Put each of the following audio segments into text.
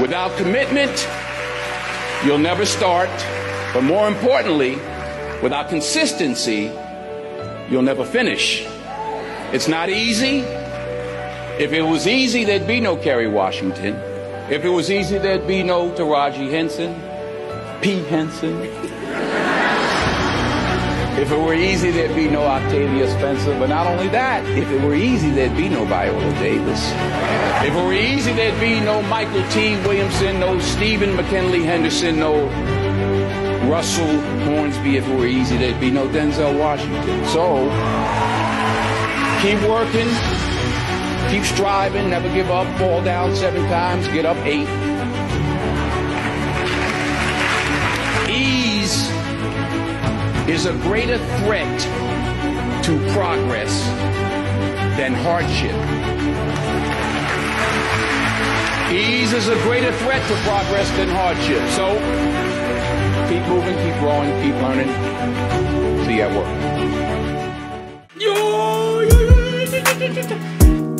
Without commitment, you'll never start. But more importantly, without consistency, you'll never finish. It's not easy. If it was easy, there'd be no Kerry Washington. If it was easy, there'd be no Taraji Henson, P. Henson. If it were easy, there'd be no Octavia Spencer. But not only that, if it were easy, there'd be no Viola Davis. If it were easy, there'd be no Michael T. Williamson, no Stephen McKinley Henderson, no Russell Hornsby. If it were easy, there'd be no Denzel Washington. So, keep working. Keep striving, never give up, fall down 7 times, get up 8. Ease is a greater threat to progress than hardship. Ease is a greater threat to progress than hardship. So, keep moving, keep growing, keep learning. See you at work. Yo!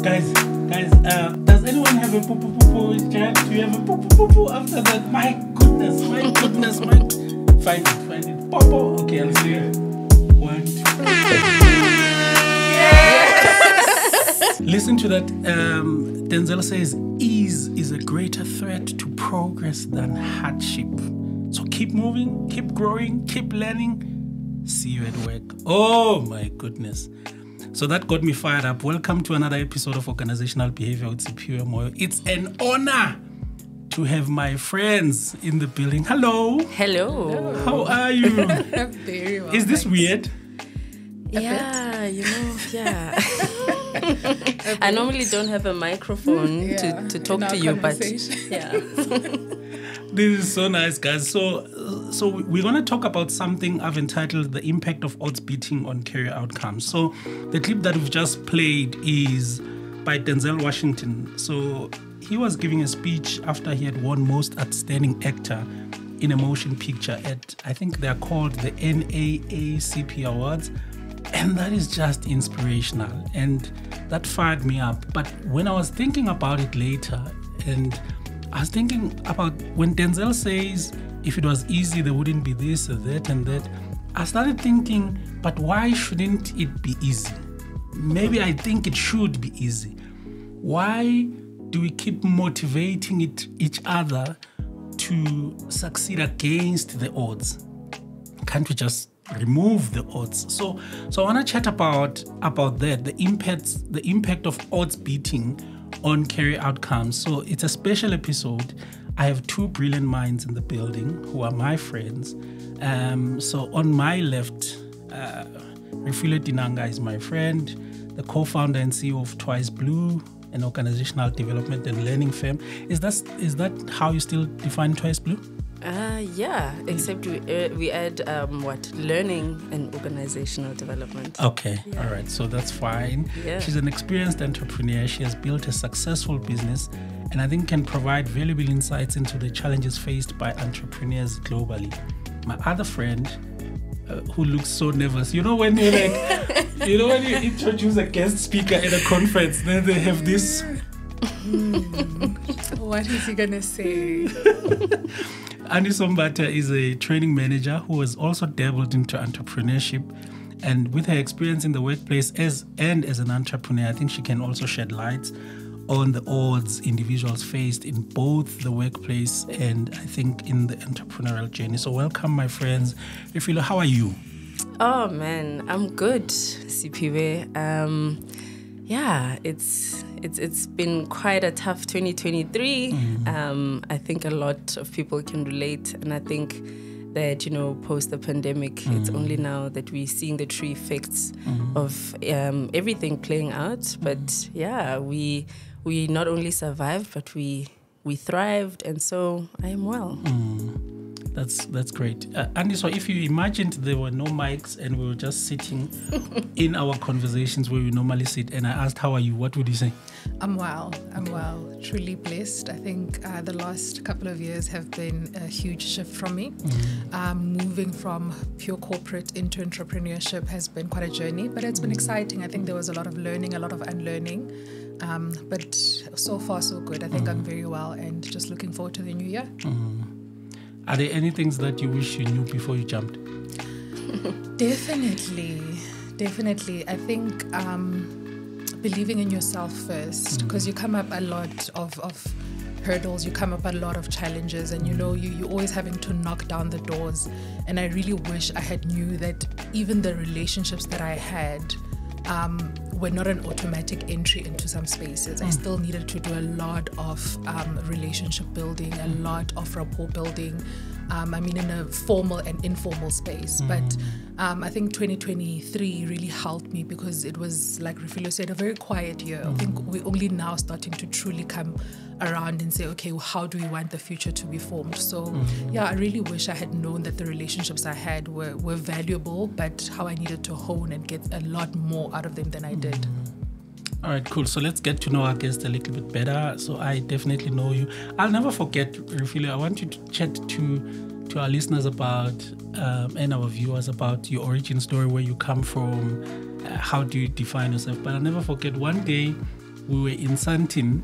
Guys, does anyone have a poo-poo-poo-poo? Jack, do you have a poo-poo-poo-poo after that? My goodness, Find it. Popo. Okay, I'll see you. 1, 2, 3. Yes! Listen to that. Denzel says, ease is a greater threat to progress than hardship. So keep moving, keep growing, keep learning. See you at work. Oh, my goodness. So that got me fired up. Welcome to another episode of Organizational Behavior with Siphiwe Moyo. It's an honor to have my friends in the building. Hello. Hello. How are you? Very well. Is this weird? Yeah, you know, yeah. I normally don't have a microphone to talk to you, but yeah. This is so nice, guys. So we're going to talk about something I've entitled The Impact of Odds Beating on Career Outcomes. So the clip that we've just played is by Denzel Washington. So he was giving a speech after he had won Most Outstanding Actor in a Motion Picture at, I think they're called the NAACP Awards. And that is just inspirational. And that fired me up. But when I was thinking about it later, and I was thinking about when Denzel says, if it was easy, there wouldn't be this, that, and that. I started thinking, but why shouldn't it be easy? Maybe I think it should be easy. Why do we keep motivating each other to succeed against the odds? Can't we just remove the odds? So I want to chat about that, the impact of odds beating on career outcomes. So it's a special episode. I have 2 brilliant minds in the building who are my friends. So on my left, Refiloe Dinanga is my friend, the co-founder and CEO of Twice Blue, an organizational development and learning firm. Is that how you still define Twice Blue? Yeah, except we add learning and organizational development. Okay, yeah. All right, so that's fine. Yeah. She's an experienced entrepreneur. She has built a successful business and I think can provide valuable insights into the challenges faced by entrepreneurs globally. My other friend, who looks so nervous, you know when you like, you know when you introduce a guest speaker at a conference, then they have this. What is he gonna say? Andiswa Mbatha is a training manager who has also dabbled into entrepreneurship, and with her experience in the workplace as an entrepreneur, I think she can also shed light on the odds individuals faced in both the workplace and I think in the entrepreneurial journey. So welcome, my friends. Refiloe, how are you? Oh man, I'm good, Siphiwe. Yeah, it's been quite a tough 2023. Mm-hmm. I think a lot of people can relate, and I think that, you know, post the pandemic, mm-hmm. it's only now that we're seeing the true effects mm-hmm. of everything playing out. But yeah, we not only survived, but we thrived, and so I am well. Mm. That's great. Andy, so if you imagined there were no mics and we were just sitting in our conversations where we normally sit, and I asked, how are you? What would you say? I'm well. Truly blessed. I think the last couple of years have been a huge shift from me. Mm. Moving from pure corporate into entrepreneurship has been quite a journey, but it's been exciting. I think there was a lot of learning, a lot of unlearning. But so far so good. I think I'm very well and just looking forward to the new year. Are there any things that you wish you knew before you jumped? Definitely. I think believing in yourself first, because you come up a lot of hurdles, you come up a lot of challenges, and you know you're always having to knock down the doors. And I really wish I had knew that even the relationships that I had were not an automatic entry into some spaces. I still needed to do a lot of relationship building, a lot of rapport building. I mean, in a formal and informal space. But I think 2023 really helped me, because it was, like Refiloe said, a very quiet year. I think we're only now starting to truly come around and say, okay, well, how do we want the future to be formed? So yeah, I really wish I had known that the relationships I had were valuable, but how I needed to hone and get a lot more out of them than I did. All right, cool. So let's get to know our guest a little bit better. So I definitely know you. I'll never forget, Refiloe, I want you to chat to our listeners about, and our viewers, about your origin story, where you come from, how do you define yourself. But I'll never forget, one day we were in Santin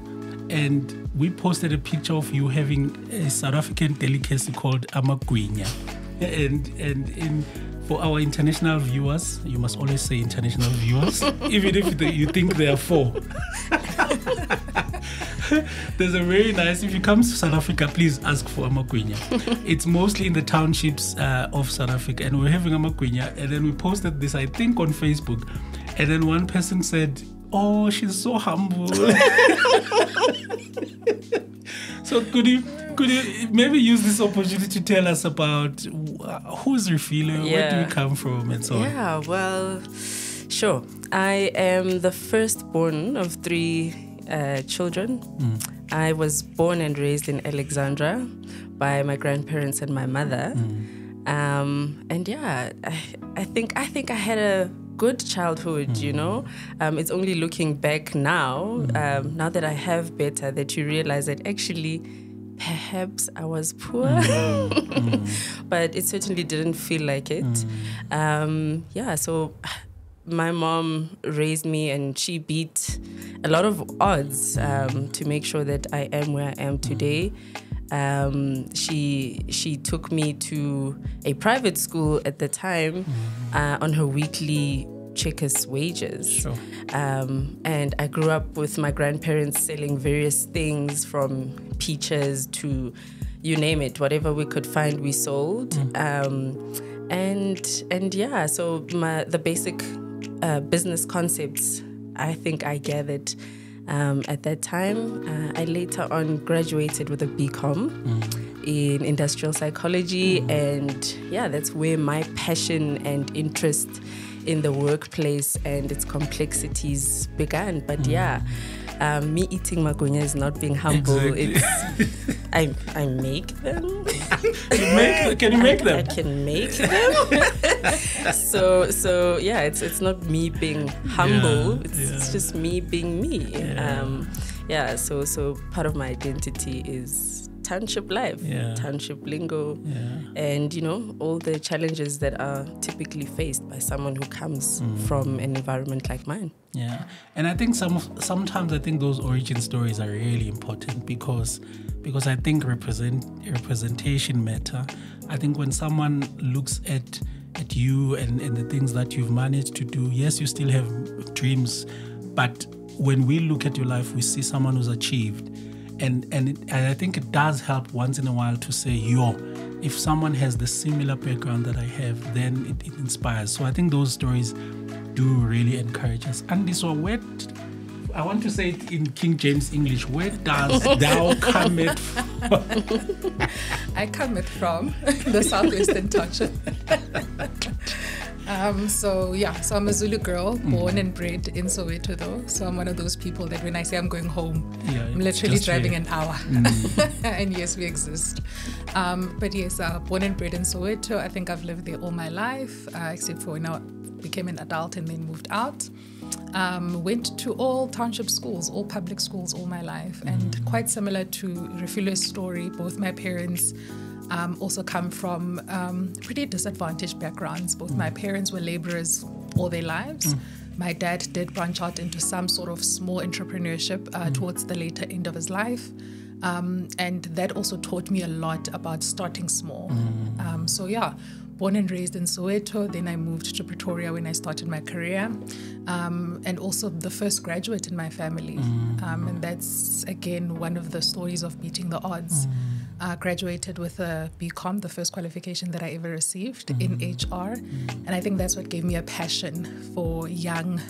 and we posted a picture of you having a South African delicacy called Amagwinya. And for our international viewers, you must always say international viewers, even if you think they are four. There's a very nice, if you come to South Africa, please ask for Amagwinya. It's mostly in the townships of South Africa, and we're having Amagwinya, and then we posted this, I think, on Facebook, and then one person said, oh, she's so humble. So could you maybe use this opportunity to tell us about who's Refiloe, where do you come from, and so on? Yeah, well, sure. I am the firstborn of three children. I was born and raised in Alexandra by my grandparents and my mother. And yeah, I think I had a good childhood, you know. It's only looking back now, now that I have better, that you realize that actually perhaps I was poor. But it certainly didn't feel like it. Yeah, so my mom raised me and she beat a lot of odds to make sure that I am where I am today. She took me to a private school at the time on her weekly Checkers wages. And I grew up with my grandparents selling various things, from peaches to you name it, whatever we could find we sold. And yeah, so the basic business concepts I think I gathered at that time. I later on graduated with a BCom in industrial psychology, and yeah, that's where my passion and interest in the workplace and its complexities began. But yeah, me eating Magwinya is not being humble. Exactly. It's, I make them. Can you make them? I can make them. So yeah, it's not me being humble. Yeah, it's just me being me. Yeah. So part of my identity is township life, township lingo, and you know, all the challenges that are typically faced by someone who comes from an environment like mine. Yeah, and I think sometimes those origin stories are really important, because I think representation matter. I think when someone looks at you and the things that you've managed to do, yes, you still have dreams, but when we look at your life, we see someone who's achieved. And I think it does help once in a while to say, if someone has the similar background that I have, then it inspires. So I think those stories do really encourage us. Andiswa, I want to say it in King James English, where does thou come it from? I come it from the Southwestern Township. So I'm a Zulu girl, born and bred in Soweto though. So I'm one of those people that when I say I'm going home, I'm literally driving an hour. And yes, we exist. But yes, born and bred in Soweto. I think I've lived there all my life, except for when I became an adult and then moved out. Went to all township schools, all public schools all my life. And quite similar to Refiloe's story, both my parents also come from pretty disadvantaged backgrounds. Both my parents were laborers all their lives. My dad did branch out into some sort of small entrepreneurship towards the later end of his life. And that also taught me a lot about starting small. So yeah, born and raised in Soweto, then I moved to Pretoria when I started my career, and also the first graduate in my family. And that's, again, one of the stories of beating the odds. Graduated with a BCom, the first qualification that I ever received in HR. And I think that's what gave me a passion for young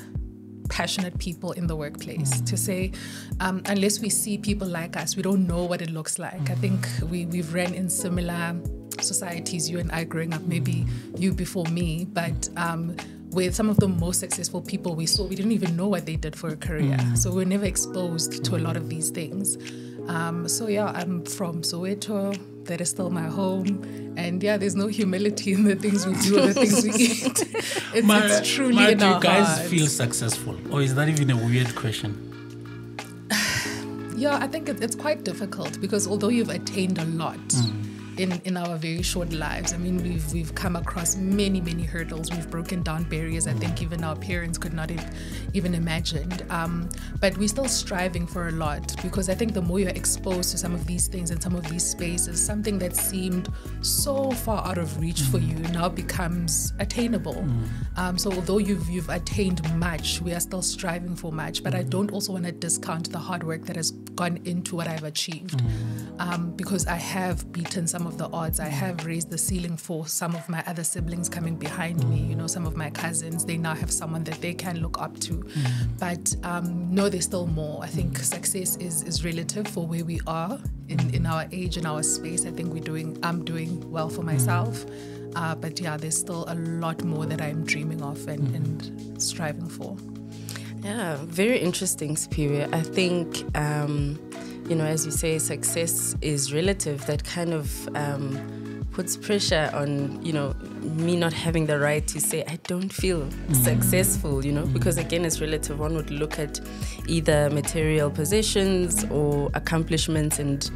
passionate people in the workplace, to say, unless we see people like us, we don't know what it looks like. I think we've ran in similar societies, you and I growing up, maybe you before me, but with some of the most successful people we saw, we didn't even know what they did for a career. So we were never exposed to a lot of these things. So yeah, I'm from Soweto. That is still my home. And yeah, there's no humility in the things we do or the things we eat. It's truly in our hearts. Do you guys feel successful? Or is that even a weird question? Yeah, I think it's quite difficult because although you've attained a lot in our very short lives, I mean, we've come across many, many hurdles. We've broken down barriers I think even our parents could not have even imagined. But we're still striving for a lot because I think the more you're exposed to some of these things and some of these spaces, something that seemed so far out of reach for you now becomes attainable. So although you've attained much, we are still striving for much, but I don't also want to discount the hard work that has gone into what I've achieved, because I have beaten some of the odds. I have raised the ceiling for some of my other siblings coming behind me. You know, some of my cousins, they now have someone that they can look up to. But no, there's still more. I think success is relative for where we are in our age, in our space. I think I'm doing well for myself. But yeah, there's still a lot more that I'm dreaming of and striving for. Yeah, very interesting, Siphiwe. I think you know, as you say, success is relative. That kind of puts pressure on, you know, me not having the right to say I don't feel successful, you know, because again, it's relative. One would look at either material possessions or accomplishments and,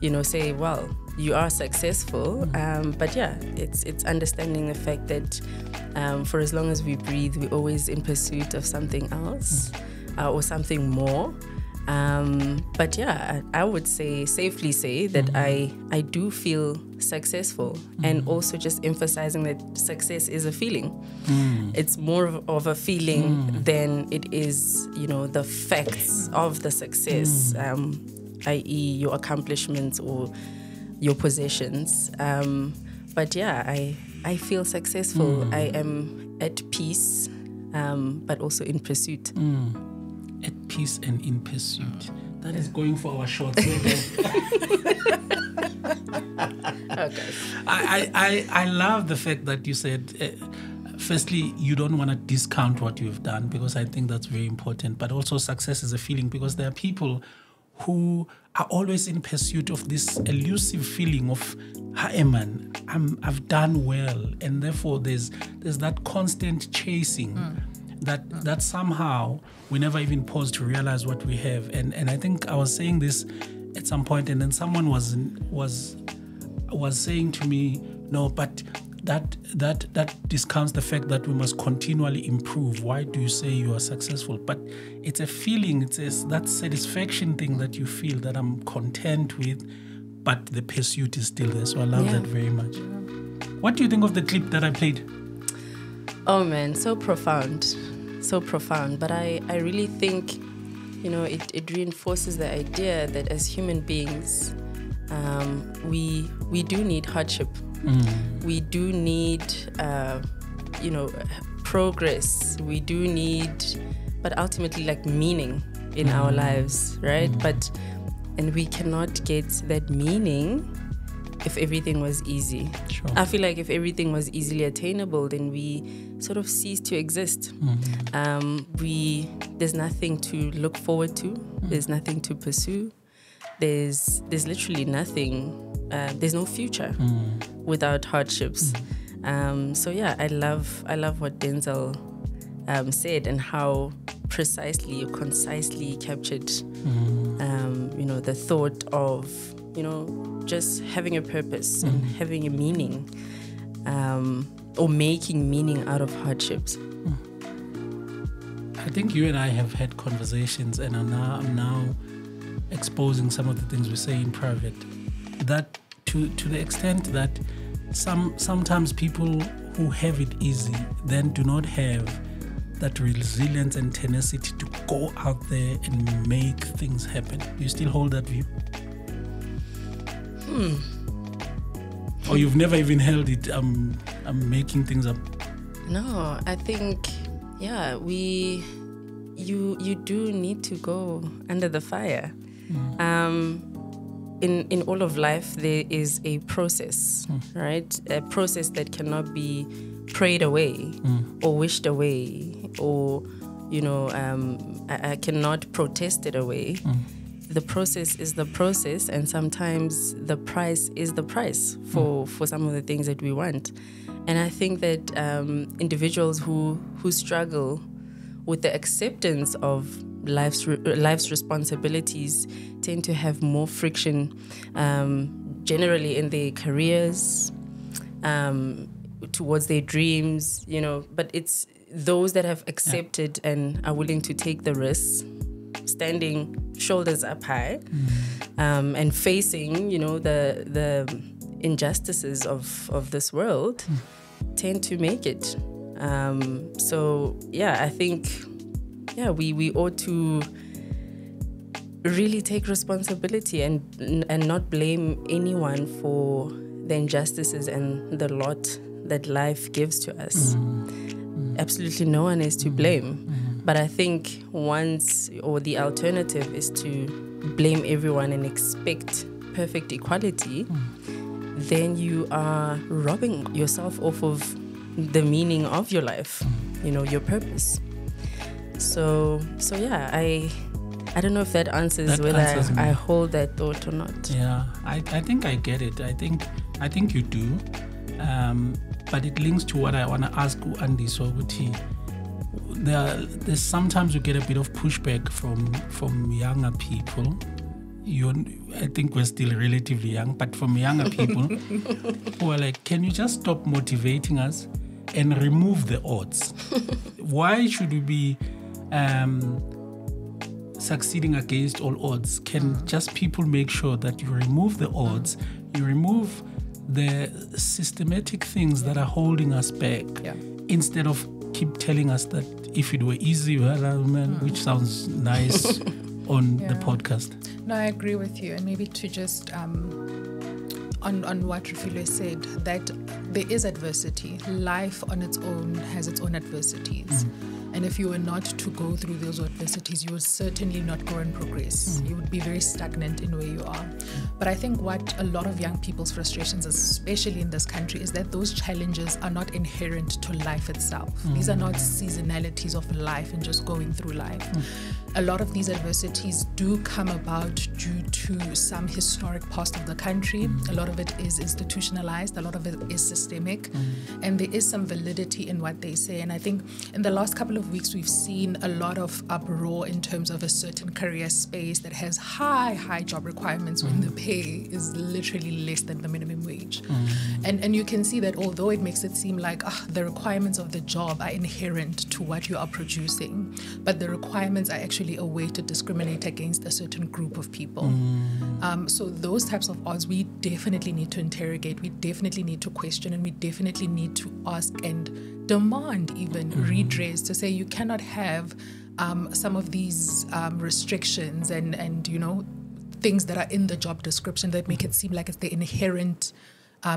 you know, say, well, you are successful. But yeah, it's understanding the fact that for as long as we breathe, we're always in pursuit of something else or something more. But yeah, I would say, safely say that I do feel successful, and also just emphasizing that success is a feeling. It's more of a feeling than it is, you know, the facts of the success, i.e. your accomplishments or your possessions. But yeah, I feel successful. I am at peace, but also in pursuit. At peace and in pursuit. That is going for our short. Okay. I love the fact that you said, firstly, you don't want to discount what you've done, because I think that's very important. But also success is a feeling, because there are people who are always in pursuit of this elusive feeling of, hey man, I've done well. And therefore there's that constant chasing. That somehow we never even pause to realize what we have. And I think I was saying this at some point, and then someone was saying to me, no, but that discounts the fact that we must continually improve. Why do you say you are successful? But it's a feeling, it's that satisfaction thing that you feel, that I'm content with, but the pursuit is still there. So I love that very much. What do you think of the clip that I played? Oh man, so profound. So profound. But I really think, you know, it reinforces the idea that as human beings, we do need hardship. We do need, you know, progress. We do need, but ultimately, like, meaning in our lives, right? And we cannot get that meaning if everything was easy. Sure. I feel like if everything was easily attainable, then we sort of cease to exist. There's nothing to look forward to. There's nothing to pursue. There's literally nothing. There's no future without hardships. So yeah, I love what Denzel said, and how precisely or concisely captured you know, the thought of, you know, just having a purpose and having a meaning, or making meaning out of hardships. I think you and I have had conversations, and I'm now exposing some of the things we say in private. That to the extent that sometimes people who have it easy then do not have that resilience and tenacity to go out there and make things happen. Do you still hold that view? Or you've never even held it? I'm making things up. No, I think, yeah, you do need to go under the fire. Mm. In all of life, there is a process, right? A process that cannot be prayed away or wished away, or, you know, I cannot protest it away. The process is the process, and sometimes the price is the price for some of the things that we want. And I think that individuals who struggle with the acceptance of life's responsibilities tend to have more friction generally in their careers, towards their dreams, you know. But it's those that have accepted and are willing to take the risks, standing shoulders up high, and facing, you know, the injustices of this world, tend to make it. So yeah, I think, yeah, we ought to really take responsibility and not blame anyone for the injustices and the lot that life gives to us. Absolutely no one is to blame. But I think the alternative is to blame everyone and expect perfect equality, then you are robbing yourself off of the meaning of your life, you know, your purpose. So yeah, I don't know if that answers whether I hold that thought or not. Yeah, I think I get it. I think you do. But it links to what I want to ask Andy Sobuti. There's sometimes you get a bit of pushback from younger people. I think we're still relatively young, but from younger people who are like, can you just stop motivating us and remove the odds? Why should we be succeeding against all odds? Can just people make sure that you remove the odds, you remove the systematic things that are holding us back, instead of keep telling us that if it were easy, which sounds nice on the podcast. No, I agree with you. And maybe to just on what Refiloe said, that there is adversity. Life on its own has its own adversities. And if you were not to go through those adversities, you would certainly not grow and progress. You would be very stagnant in where you are. But I think what a lot of young people's frustrations, especially in this country, is that those challenges are not inherent to life itself. These are not seasonalities of life and just going through life. A lot of these adversities do come about due to some historic past of the country. A lot of it is institutionalized. A lot of it is systemic. And there is some validity in what they say. And I think in the last couple of weeks, we've seen a lot of uproar in terms of a certain career space that has high job requirements when the pay is literally less than the minimum wage. And you can see that although it makes it seem like the requirements of the job are inherent to what you are producing, but the requirements are actually a way to discriminate against a certain group of people. So those types of odds we definitely need to interrogate, we definitely need to question, and we definitely need to ask and demand even redress, to say you cannot have some of these restrictions and you know, things that are in the job description that make it seem like it's the inherent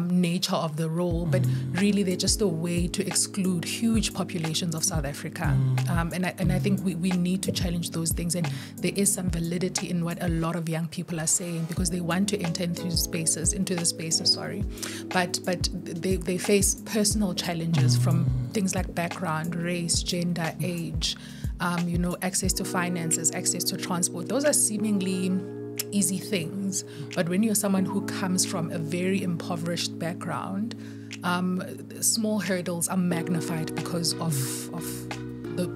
nature of the role, but really they're just a way to exclude huge populations of South Africa. And I think we need to challenge those things, and there is some validity in what a lot of young people are saying, because they want to enter into the spaces, but they face personal challenges from things like background, race, gender, age, you know, access to finances, access to transport. Those are seemingly easy things, but when you're someone who comes from a very impoverished background, small hurdles are magnified because of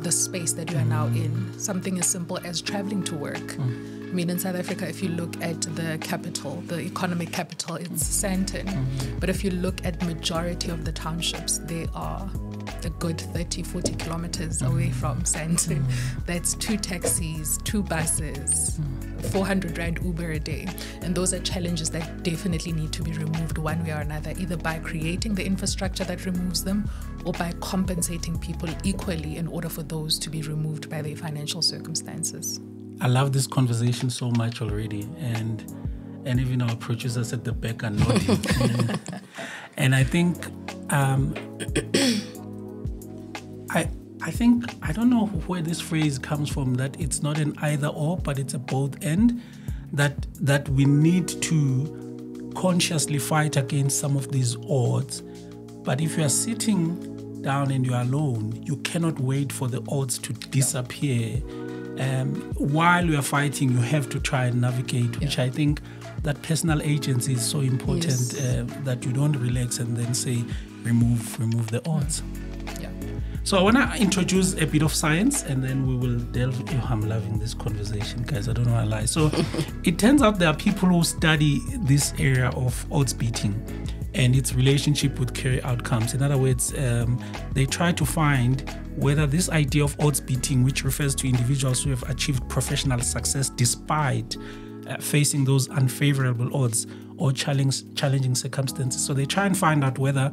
the space that you are now in. Something as simple as traveling to work. I mean, in South Africa, if you look at the capital, the economic capital, it's Santin, but if you look at majority of the townships, they are a good 30, 40 kilometers away from Santin. That's 2 taxis, 2 buses, 400 Rand Uber a day. And those are challenges that definitely need to be removed one way or another, either by creating the infrastructure that removes them or by compensating people equally in order for those to be removed by their financial circumstances. I love this conversation so much already, and even our producers at the back are nodding. And I think, I think, I don't know where this phrase comes from, that it's not an either or, but it's a both and, that we need to consciously fight against some of these odds. But if you are sitting down and you are alone, you cannot wait for the odds to disappear. While we are fighting, you have to try and navigate, which I think that personal agency is so important, that you don't relax and then say, remove the odds. Yeah. So I want to introduce a bit of science, and then we will delve into, I'm loving this conversation, guys, I don't know why I lie. So it turns out there are people who study this area of odds beating and its relationship with career outcomes. In other words, they try to find whether this idea of odds beating, which refers to individuals who have achieved professional success despite facing those unfavorable odds or challenging circumstances. So they try and find out whether,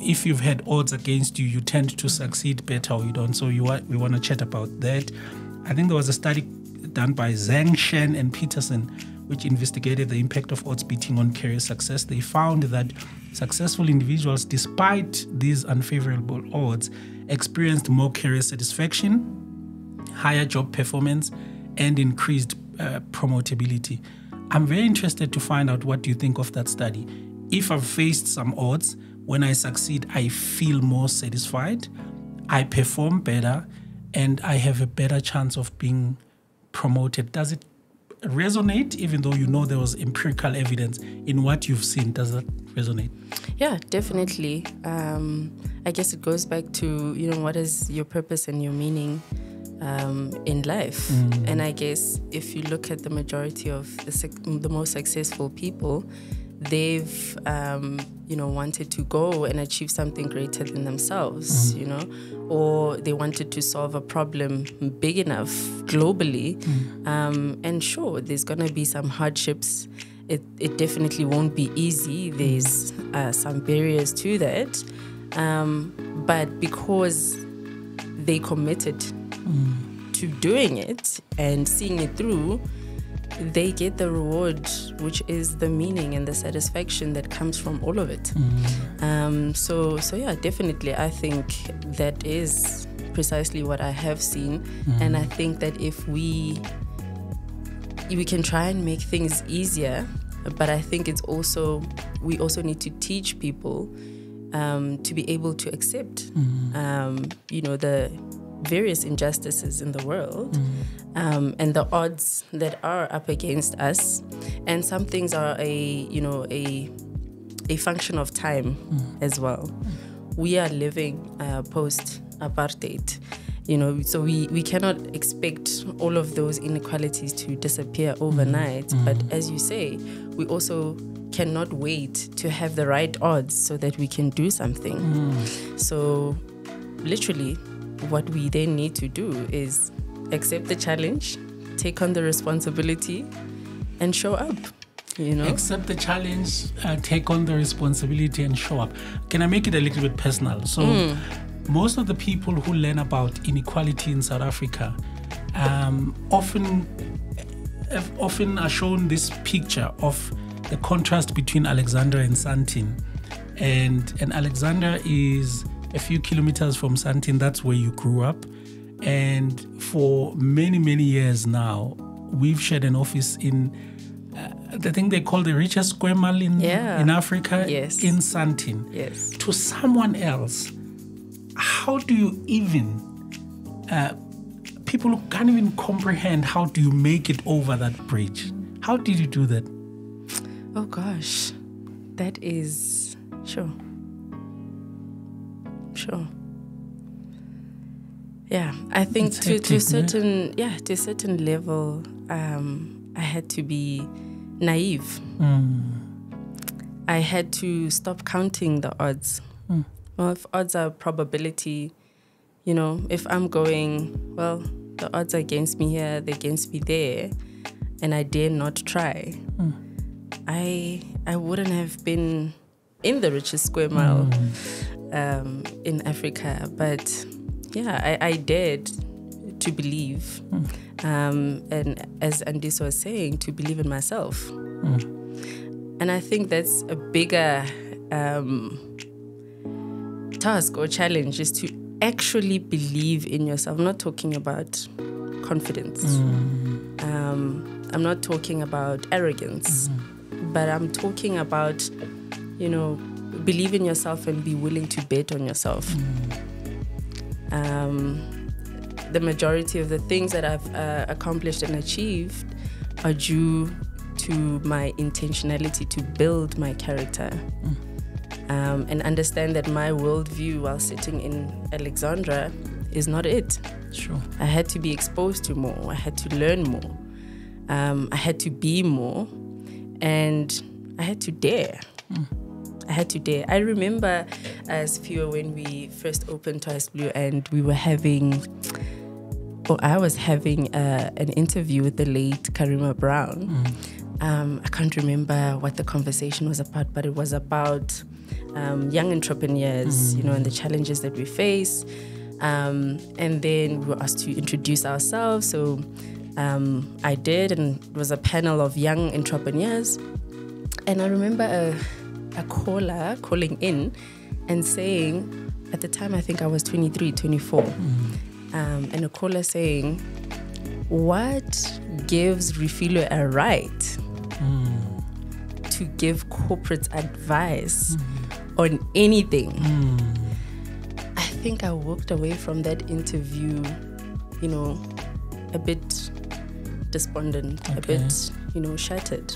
if you've had odds against you, you tend to succeed better or you don't. So we want to chat about that. I think there was a study done by Zhang, Shen and Peterson, which investigated the impact of odds beating on career success. They found that successful individuals, despite these unfavorable odds, experienced more career satisfaction, higher job performance, and increased promotability. I'm very interested to find out what you think of that study. If I've faced some odds, when I succeed, I feel more satisfied, I perform better, and I have a better chance of being promoted. Does it resonate, even though you know there was empirical evidence in what you've seen? Does that resonate? Yeah, definitely. I guess it goes back to, you know, what is your purpose and your meaning in life? And I guess if you look at the majority of the most successful people, they've, you know, wanted to go and achieve something greater than themselves, you know, or they wanted to solve a problem big enough globally. And sure, there's going to be some hardships. It definitely won't be easy. There's some barriers to that. But because they committed to doing it and seeing it through, they get the reward, which is the meaning and the satisfaction that comes from all of it. So yeah, definitely, I think that is precisely what I have seen. And I think that if we can try and make things easier, but I think it's also, we also need to teach people to be able to accept, you know, the various injustices in the world, and the odds that are up against us. And some things are a function of time as well. We are living post-apartheid, you know, so we cannot expect all of those inequalities to disappear overnight. But as you say, we also cannot wait to have the right odds so that we can do something. So literally, what we then need to do is accept the challenge, take on the responsibility, and show up, you know? Accept the challenge, take on the responsibility, and show up. Can I make it a little bit personal? So most of the people who learn about inequality in South Africa often are shown this picture of the contrast between Alexandra and Santin. And Alexandra is a few kilometers from Santin, that's where you grew up. And for many, many years now, we've shared an office in, I think they call the richest square mile in Africa, in Santin. To someone else, how do you even, people who can't even comprehend, how do you make it over that bridge? How did you do that? Oh gosh, that is, sure. Yeah, I think to a certain level, I had to be naive. I had to stop counting the odds Well, if odds are probability, you know, if I'm going, well, the odds are against me here, they're against me there, and I dare not try. I wouldn't have been in the richest square mile in Africa, but yeah, I dared to believe, and as Andiswa was saying, to believe in myself. And I think that's a bigger task or challenge, is to actually believe in yourself. I'm not talking about confidence. I'm not talking about arrogance, but I'm talking about, you know, believe in yourself and be willing to bet on yourself. The majority of the things that I've accomplished and achieved are due to my intentionality to build my character. And understand that my worldview while sitting in Alexandra is not it. I had to be exposed to more. I had to learn more. I had to be more. And I had to dare. I had to dare. I remember as Siphiwe, when we first opened Twice Blue, and we were having, or I was having an interview with the late Karima Brown. I can't remember what the conversation was about, but it was about young entrepreneurs, you know, and the challenges that we face. And then we were asked to introduce ourselves. So I did, and it was a panel of young entrepreneurs. And I remember a caller calling in and saying, at the time I think I was 23, 24. And a caller saying, what gives Refiloe a right to give corporate advice on anything? I think I walked away from that interview, you know, a bit despondent, a bit, you know, shattered.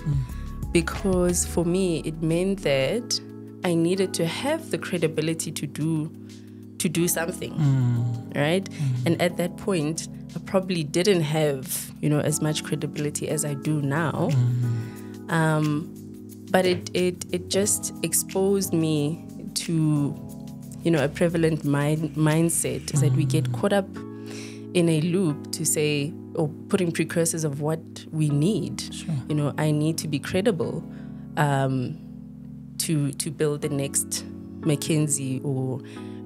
Because for me, it meant that I needed to have the credibility to do something, right? And at that point, I probably didn't have, you know, as much credibility as I do now. But it just exposed me to, you know, a prevalent mindset is that we get caught up in a loop to say, or putting precursors of what we need. You know, I need to be credible to build the next McKinsey or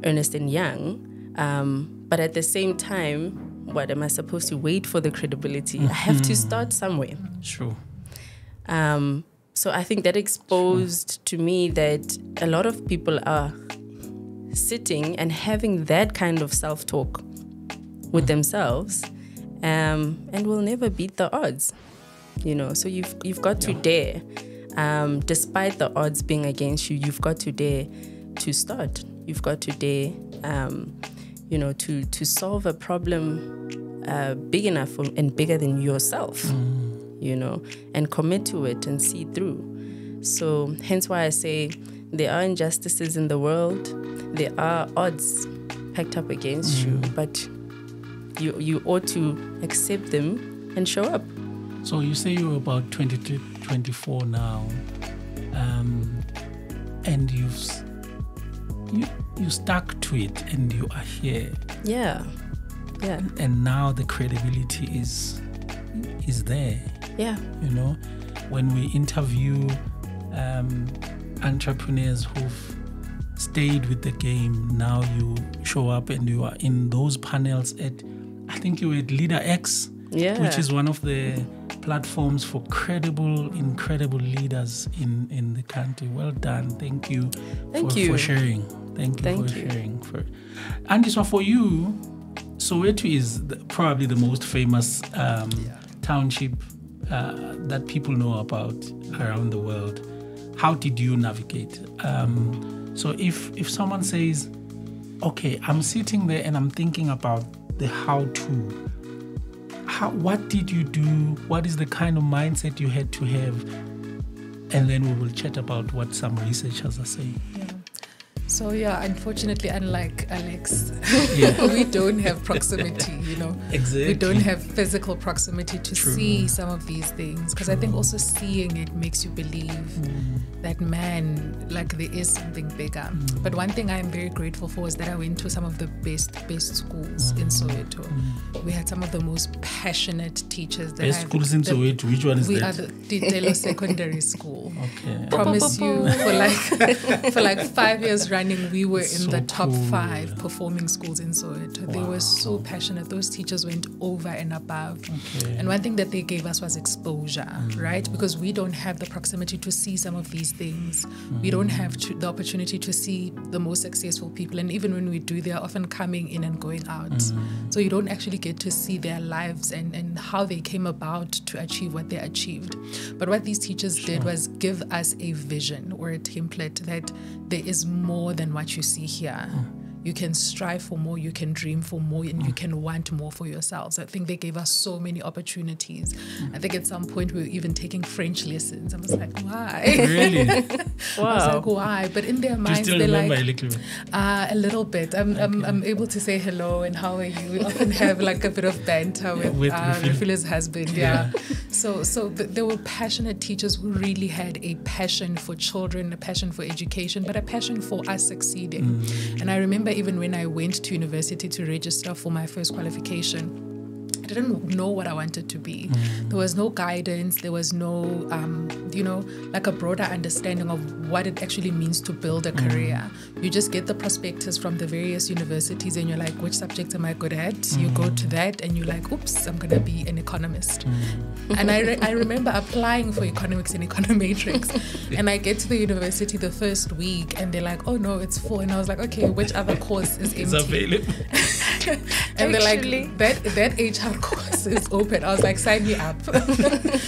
Ernst & Young. But at the same time, what am I supposed to wait for the credibility? I have to start somewhere. So I think that exposed to me that a lot of people are sitting and having that kind of self-talk with themselves, and will never beat the odds, you know. So you've got to dare, despite the odds being against you. You've got to dare to start. You've got to dare, you know, to solve a problem big enough and bigger than yourself, you know, and commit to it and see through. So hence why I say there are injustices in the world, there are odds packed up against you, but you ought to accept them and show up. So you say you're about 22, 24 now, and you stuck to it and you are here. Yeah. And now the credibility is there. Yeah. You know, when we interview entrepreneurs who've stayed with the game, now you show up and you are in those panels at, I think you were at LeaderX, which is one of the platforms for incredible leaders in the country. Well done. Thank you for sharing. Andiswa, for you, Soweto is probably the most famous township that people know about around the world. How did you navigate? So if someone says, okay, I'm sitting there and I'm thinking about the how-to, what did you do? What is the kind of mindset you had to have? And then we will chat about what some researchers are saying. So yeah, unfortunately, unlike Alex, we don't have proximity, you know. Exactly. We don't have physical proximity to see some of these things, because I think also seeing it makes you believe that, man, like there is something bigger. But one thing I am very grateful for is that I went to some of the best schools in Soweto. We had some of the most passionate teachers. That best schools in Soweto, which one is that? We are the Delo Secondary School. Okay. Promise you, for like 5 years running, we were in the top five performing schools in Soweto. Wow. They were so passionate. Those teachers went over and above. Okay. And one thing that they gave us was exposure, right? Because we don't have the proximity to see some of these things. We don't have the opportunity to see the most successful people. And even when we do, they are often coming in and going out. So you don't actually get to see their lives and how they came about to achieve what they achieved. But what these teachers did was give us a vision or a template that there is more than what you see here. You can strive for more, you can dream for more, and you can want more for yourselves. I think they gave us so many opportunities. I think at some point we were even taking French lessons. I was like, why? Really? Wow. I was like, why? But in their minds, they're like, a little bit. I'm able to say hello and how are you? We often have like a bit of banter with Refiloe's husband. Yeah. So there were passionate teachers who really had a passion for children, a passion for education, but a passion for us succeeding. And I remember even when I went to university to register for my first qualification, I didn't know what I wanted to be. There was no guidance. There was no, you know, like a broader understanding of what it actually means to build a career. You just get the prospectus from the various universities and you're like, which subject am I good at? You go to that and you're like, oops, I'm going to be an economist. And I remember applying for economics and econometrics. And I get to the university the first week and they're like, oh no, it's full. And I was like, okay, which other course is empty? It's available. And actually, they're like, that HR course is open. I was like, sign me up,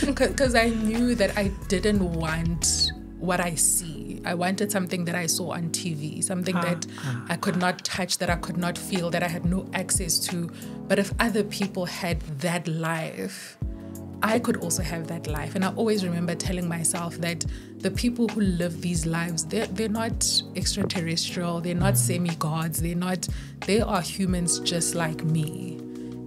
because I knew that I didn't want what I see. I wanted something that I saw on TV, something that I could not touch, that I could not feel, that I had no access to. But if other people had that life, I could also have that life. And I always remember telling myself that the people who live these lives, they're not extraterrestrial, they're not semi-gods, they are humans just like me.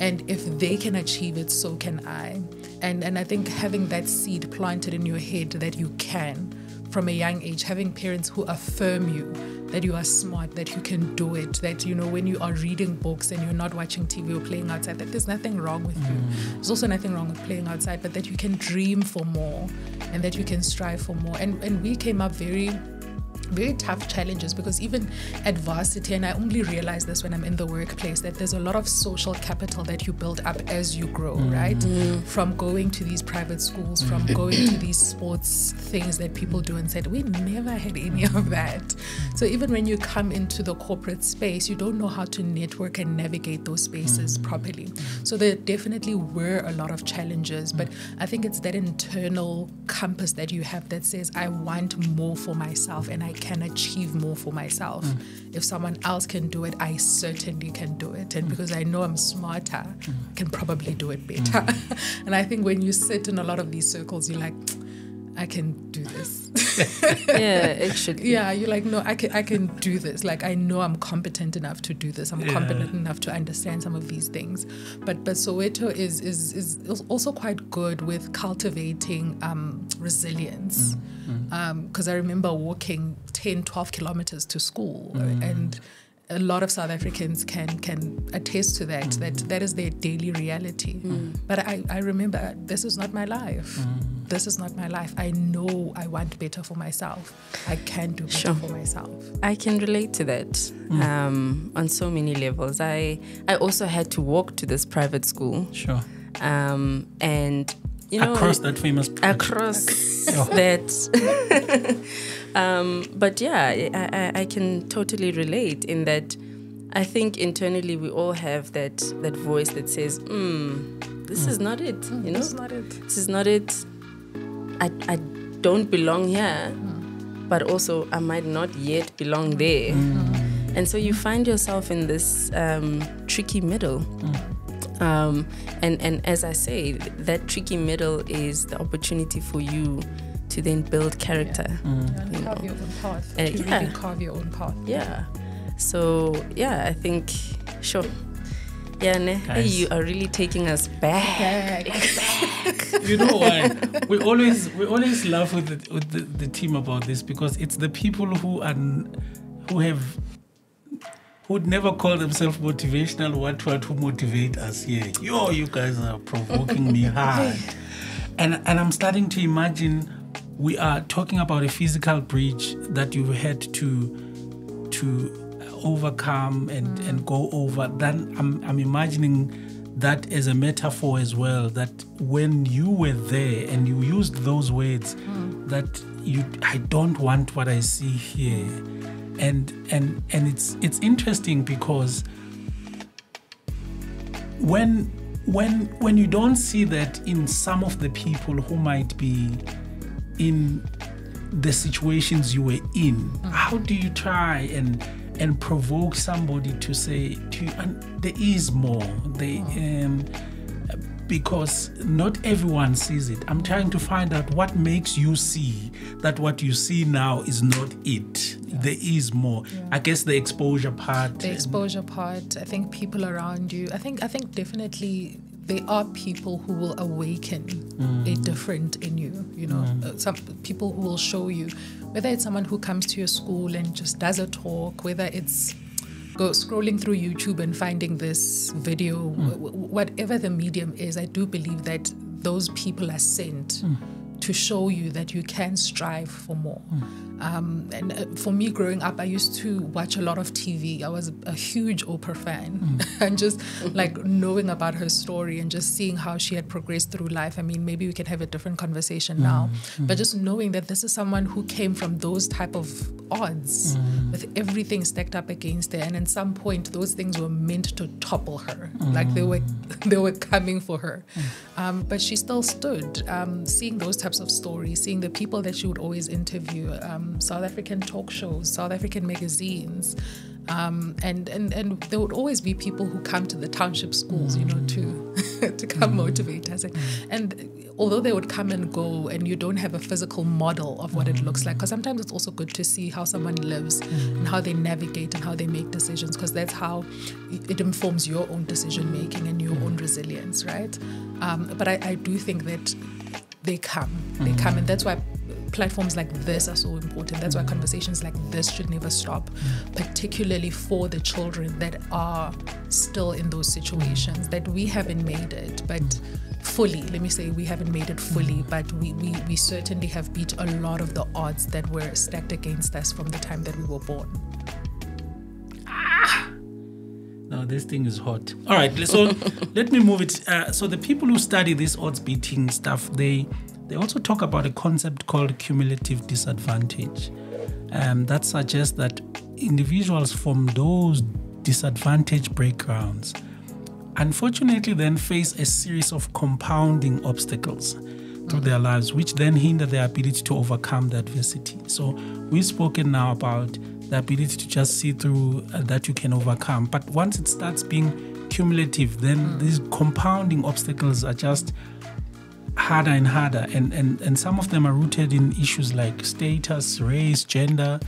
And if they can achieve it, so can I. And I think having that seed planted in your head that you can from a young age, having parents who affirm you that you are smart, that you can do it, that, you know, when you are reading books and you're not watching TV or playing outside, that there's nothing wrong with you. There's also nothing wrong with playing outside, but that you can dream for more and that you can strive for more. And we came up very tough challenges, because even at varsity, and I only realized this when I'm in the workplace, that there's a lot of social capital that you build up as you grow, right? From going to these private schools, from going to these sports things that people do and said, we never had any of that. So even when you come into the corporate space, you don't know how to network and navigate those spaces properly. So there definitely were a lot of challenges, but I think it's that internal compass that you have that says, I want more for myself and I can achieve more for myself. If someone else can do it, I certainly can do it. And because I know I'm smarter, I can probably do it better. And I think when you sit in a lot of these circles, you're like, I can do this. Yeah, it should be. Yeah, you're like, no, I can do this. Like, I know I'm competent enough to do this. I'm competent enough to understand some of these things. But Soweto is also quite good with cultivating resilience. Because I remember walking 10, 12 kilometers to school, and a lot of South Africans can attest to that, that is their daily reality. But I remember, this is not my life. This is not my life. I know I want better for myself. I can do better for myself. I can relate to that on so many levels. I also had to walk to this private school. And you know, across that famous bridge. That. But yeah, I can totally relate in that. I think internally we all have that voice that says, this is not it. You know, this is not it. This is not it. I don't belong here, but also I might not yet belong there. And so you find yourself in this tricky middle. And as I say, that tricky middle is the opportunity for you to then build character. Yeah. Mm. And carve your own path. To really carve your own path. Yeah. So yeah, I think sure. Yeah, nice. Hey, you are really taking us back. You know why? We always laugh with the team about this, because it's the people who'd never call themselves motivational, who motivate us here. Yo, you guys are provoking me hard. And I'm starting to imagine we are talking about a physical bridge that you've had to overcome and go over. Then I'm imagining that as a metaphor as well, that when you were there and you used those words, that I don't want what I see here. And it's interesting, because when you don't see that in some of the people who might be in the situations you were in, how do you try and provoke somebody to say, there is more. Because not everyone sees it. I'm trying to find out what makes you see that what you see now is not it. Yes. There is more. Yeah. I guess the exposure part. The exposure part. I think people around you. I think definitely there are people who will awaken a different in you. You know, some people who will show you. Whether it's someone who comes to your school and just does a talk, whether it's scrolling through YouTube and finding this video, whatever the medium is, I do believe that those people are sent to show you that you can strive for more. And for me, growing up, I used to watch a lot of TV. I was a huge Oprah fan. And just like knowing about her story and just seeing how she had progressed through life. I mean, maybe we could have a different conversation now. But just knowing that this is someone who came from those type of odds, with everything stacked up against her. And at some point, those things were meant to topple her. Like they were coming for her. But she still stood. Seeing those types of stories, seeing the people that she would always interview, South African talk shows, South African magazines, and there would always be people who come to the township schools, you know, to come motivate us. And although they would come and go, and you don't have a physical model of what it looks like, because sometimes it's also good to see how someone lives and how they navigate and how they make decisions, because that's how it informs your own decision making and your own resilience, right? But I do think that they come, and that's why platforms like this are so important. That's why conversations like this should never stop, particularly for the children that are still in those situations, that we haven't made it, but fully. Let me say we haven't made it fully, but we certainly have beat a lot of the odds that were stacked against us from the time that we were born. Now this thing is hot. All right, so let me move it. So the people who study this odds-beating stuff, they also talk about a concept called cumulative disadvantage, that suggests that individuals from those disadvantaged backgrounds, unfortunately, then face a series of compounding obstacles through their lives, which then hinder their ability to overcome the adversity. So we've spoken now about the ability to just see through that you can overcome. But once it starts being cumulative, then these compounding obstacles are just harder and harder, and some of them are rooted in issues like status, race, gender,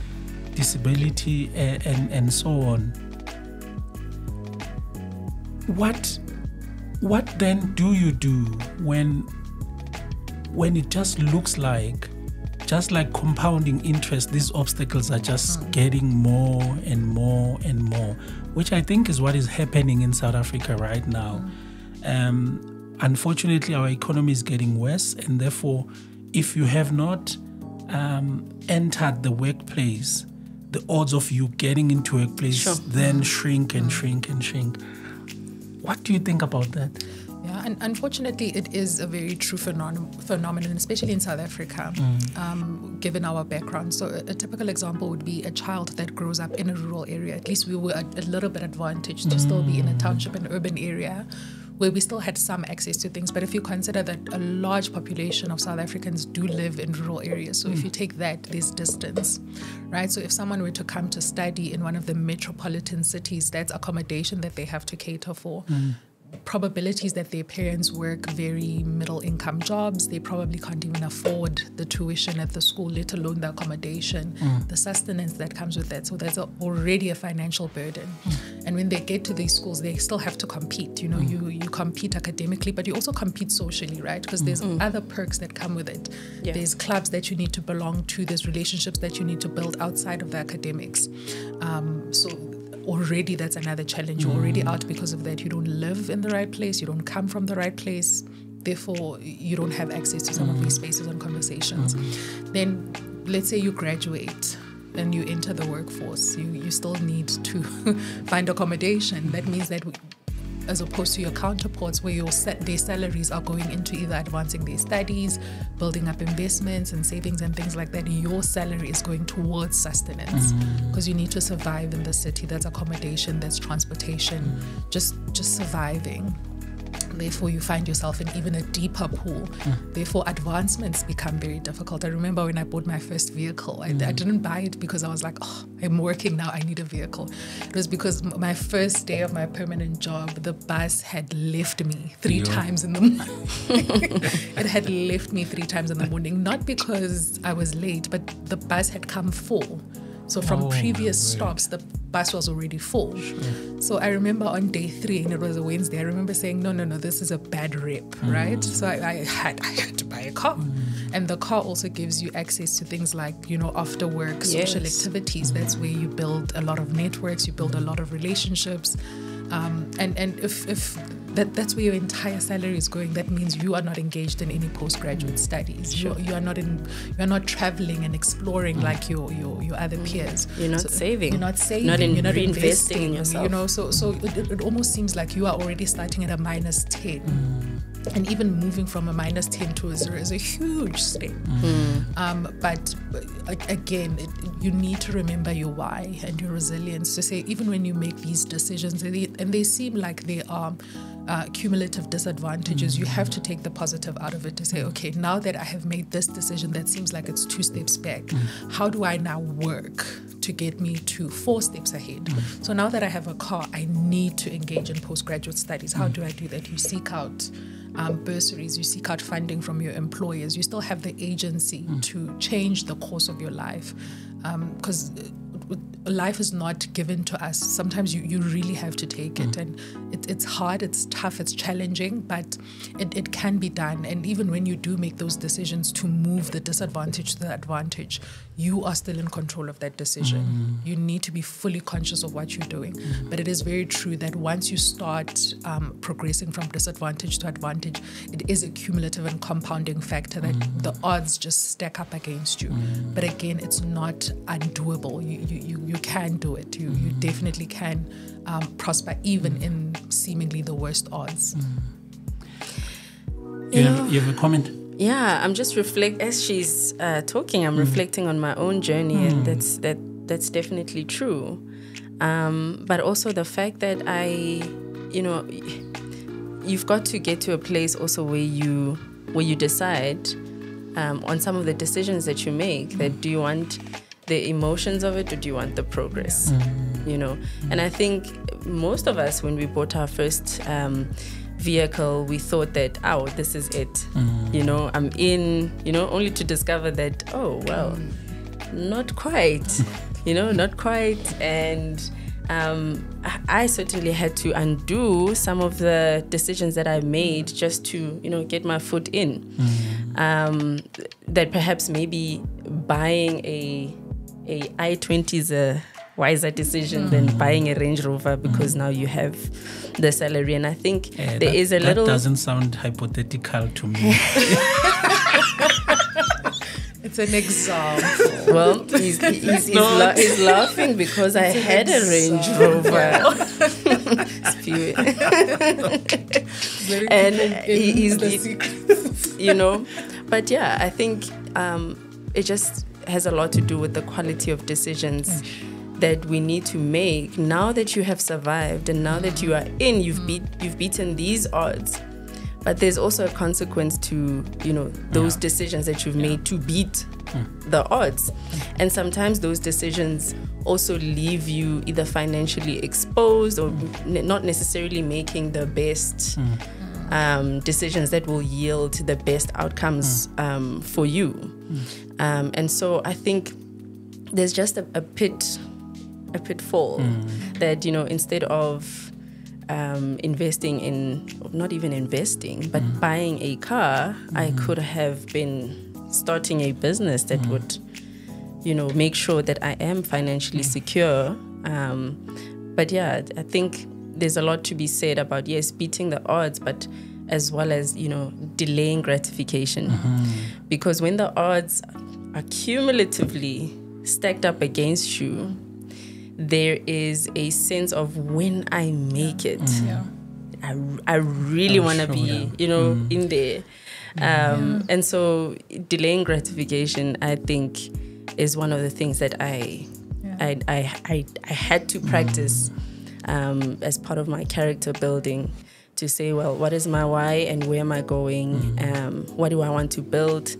disability, and so on. What then do you do when it just looks like, just like compounding interest, these obstacles are just getting more and more and more, which I think is what is happening in South Africa right now. Unfortunately, our economy is getting worse, and therefore, if you have not entered the workplace, the odds of you getting into a workplace then shrink and shrink and shrink. What do you think about that? Yeah, and unfortunately, it is a very true phenomenon, especially in South Africa, given our background. So a typical example would be a child that grows up in a rural area. At least we were a little bit advantaged to still be in a township and urban area, where we still had some access to things. But if you consider that a large population of South Africans do live in rural areas, so if you take that, there's distance, right? So if someone were to come to study in one of the metropolitan cities, that's accommodation that they have to cater for. probabilities that their parents work very middle-income jobs. They probably can't even afford the tuition at the school, let alone the accommodation, the sustenance that comes with that. So that's already a financial burden. And when they get to these schools, they still have to compete. You know, you compete academically, but you also compete socially, right? Because there's other perks that come with it. Yeah. There's clubs that you need to belong to. There's relationships that you need to build outside of the academics. So already that's another challenge. You're already out because of that. You don't live in the right place. You don't come from the right place. Therefore, you don't have access to some of these spaces and conversations. Then let's say you graduate and you enter the workforce. You still need to find accommodation. That means that as opposed to your counterparts where their salaries are going into either advancing their studies, building up investments and savings and things like that, your salary is going towards sustenance because you need to survive in the city. That's accommodation, that's transportation, just surviving. Therefore, you find yourself in even a deeper pool. Therefore, advancements become very difficult. I remember when I bought my first vehicle, I didn't buy it because I was like, oh, I'm working now, I need a vehicle. It was because my first day of my permanent job, the bus had left me three times in the morning. It had left me 3 times in the morning, not because I was late, but the bus had come full. So from previous stops, the bus was already full. So I remember on day 3, and it was a Wednesday, I remember saying, no, this is a bad rep, right? So I had to buy a car. And the car also gives you access to things like, you know, after work, social activities. That's where you build a lot of networks, you build a lot of relationships. And if that's where your entire salary is going, that means you are not engaged in any postgraduate studies. You are not traveling and exploring like your other peers. You're not saving, you're not reinvesting in yourself. You know, so it almost seems like you are already starting at a -10. And even moving from a -10 to a 0 is a huge step. But again, you need to remember your why and your resilience to say, even when you make these decisions, and they seem like they are cumulative disadvantages, you have to take the positive out of it to say, okay, now that I have made this decision that seems like it's 2 steps back, how do I now work to get me to 4 steps ahead? So now that I have a car, I need to engage in postgraduate studies. How do I do that? You seek out bursaries, you seek out funding from your employers, you still have the agency to change the course of your life, because life is not given to us. Sometimes you really have to take it, and it's hard, it's tough, it's challenging, but it can be done. And even when you do make those decisions to move the disadvantage to the advantage, you are still in control of that decision. You need to be fully conscious of what you're doing. But it is very true that once you start progressing from disadvantage to advantage, it is a cumulative and compounding factor that the odds just stack up against you. But again, it's not undoable. You can do it. You definitely can prosper even in seemingly the worst odds. You have a comment? Yeah, I'm just as she's talking, I'm reflecting on my own journey, and that's definitely true. But also the fact that you've got to get to a place also where you decide on some of the decisions that you make, that do you want the emotions of it or do you want the progress? You know, and I think most of us, when we bought our first vehicle, we thought that, oh, this is it, you know, I'm in, you know, only to discover that, oh, well, not quite, you know, not quite. And I certainly had to undo some of the decisions that I made just to, you know, get my foot in. That perhaps maybe buying a i20 is a wiser decision than buying a Range Rover, because now you have the salary. And I think that doesn't sound hypothetical to me. It's an example. Well, he's laughing because I had a Range Rover. And he's, you know, but yeah, I think it just has a lot to do with the quality of decisions that we need to make. Now that you have survived and now that you are in, you've beaten these odds, but there's also a consequence to, you know, those decisions that you've made to beat the odds. And sometimes those decisions also leave you either financially exposed or not necessarily making the best decisions that will yield the best outcomes for you. And so I think there's just a pitfall that, you know, instead of investing in, not even investing, but buying a car, I could have been starting a business that would, you know, make sure that I am financially secure. But yeah, I think there's a lot to be said about, yes, beating the odds, but as well as, you know, delaying gratification. Because when the odds are cumulatively stacked up against you, there is a sense of when I make it, I really want to be, you know, in there. And so delaying gratification, I think, is one of the things that I had to practice as part of my character building, to say, well, what is my why and where am I going? What do I want to build?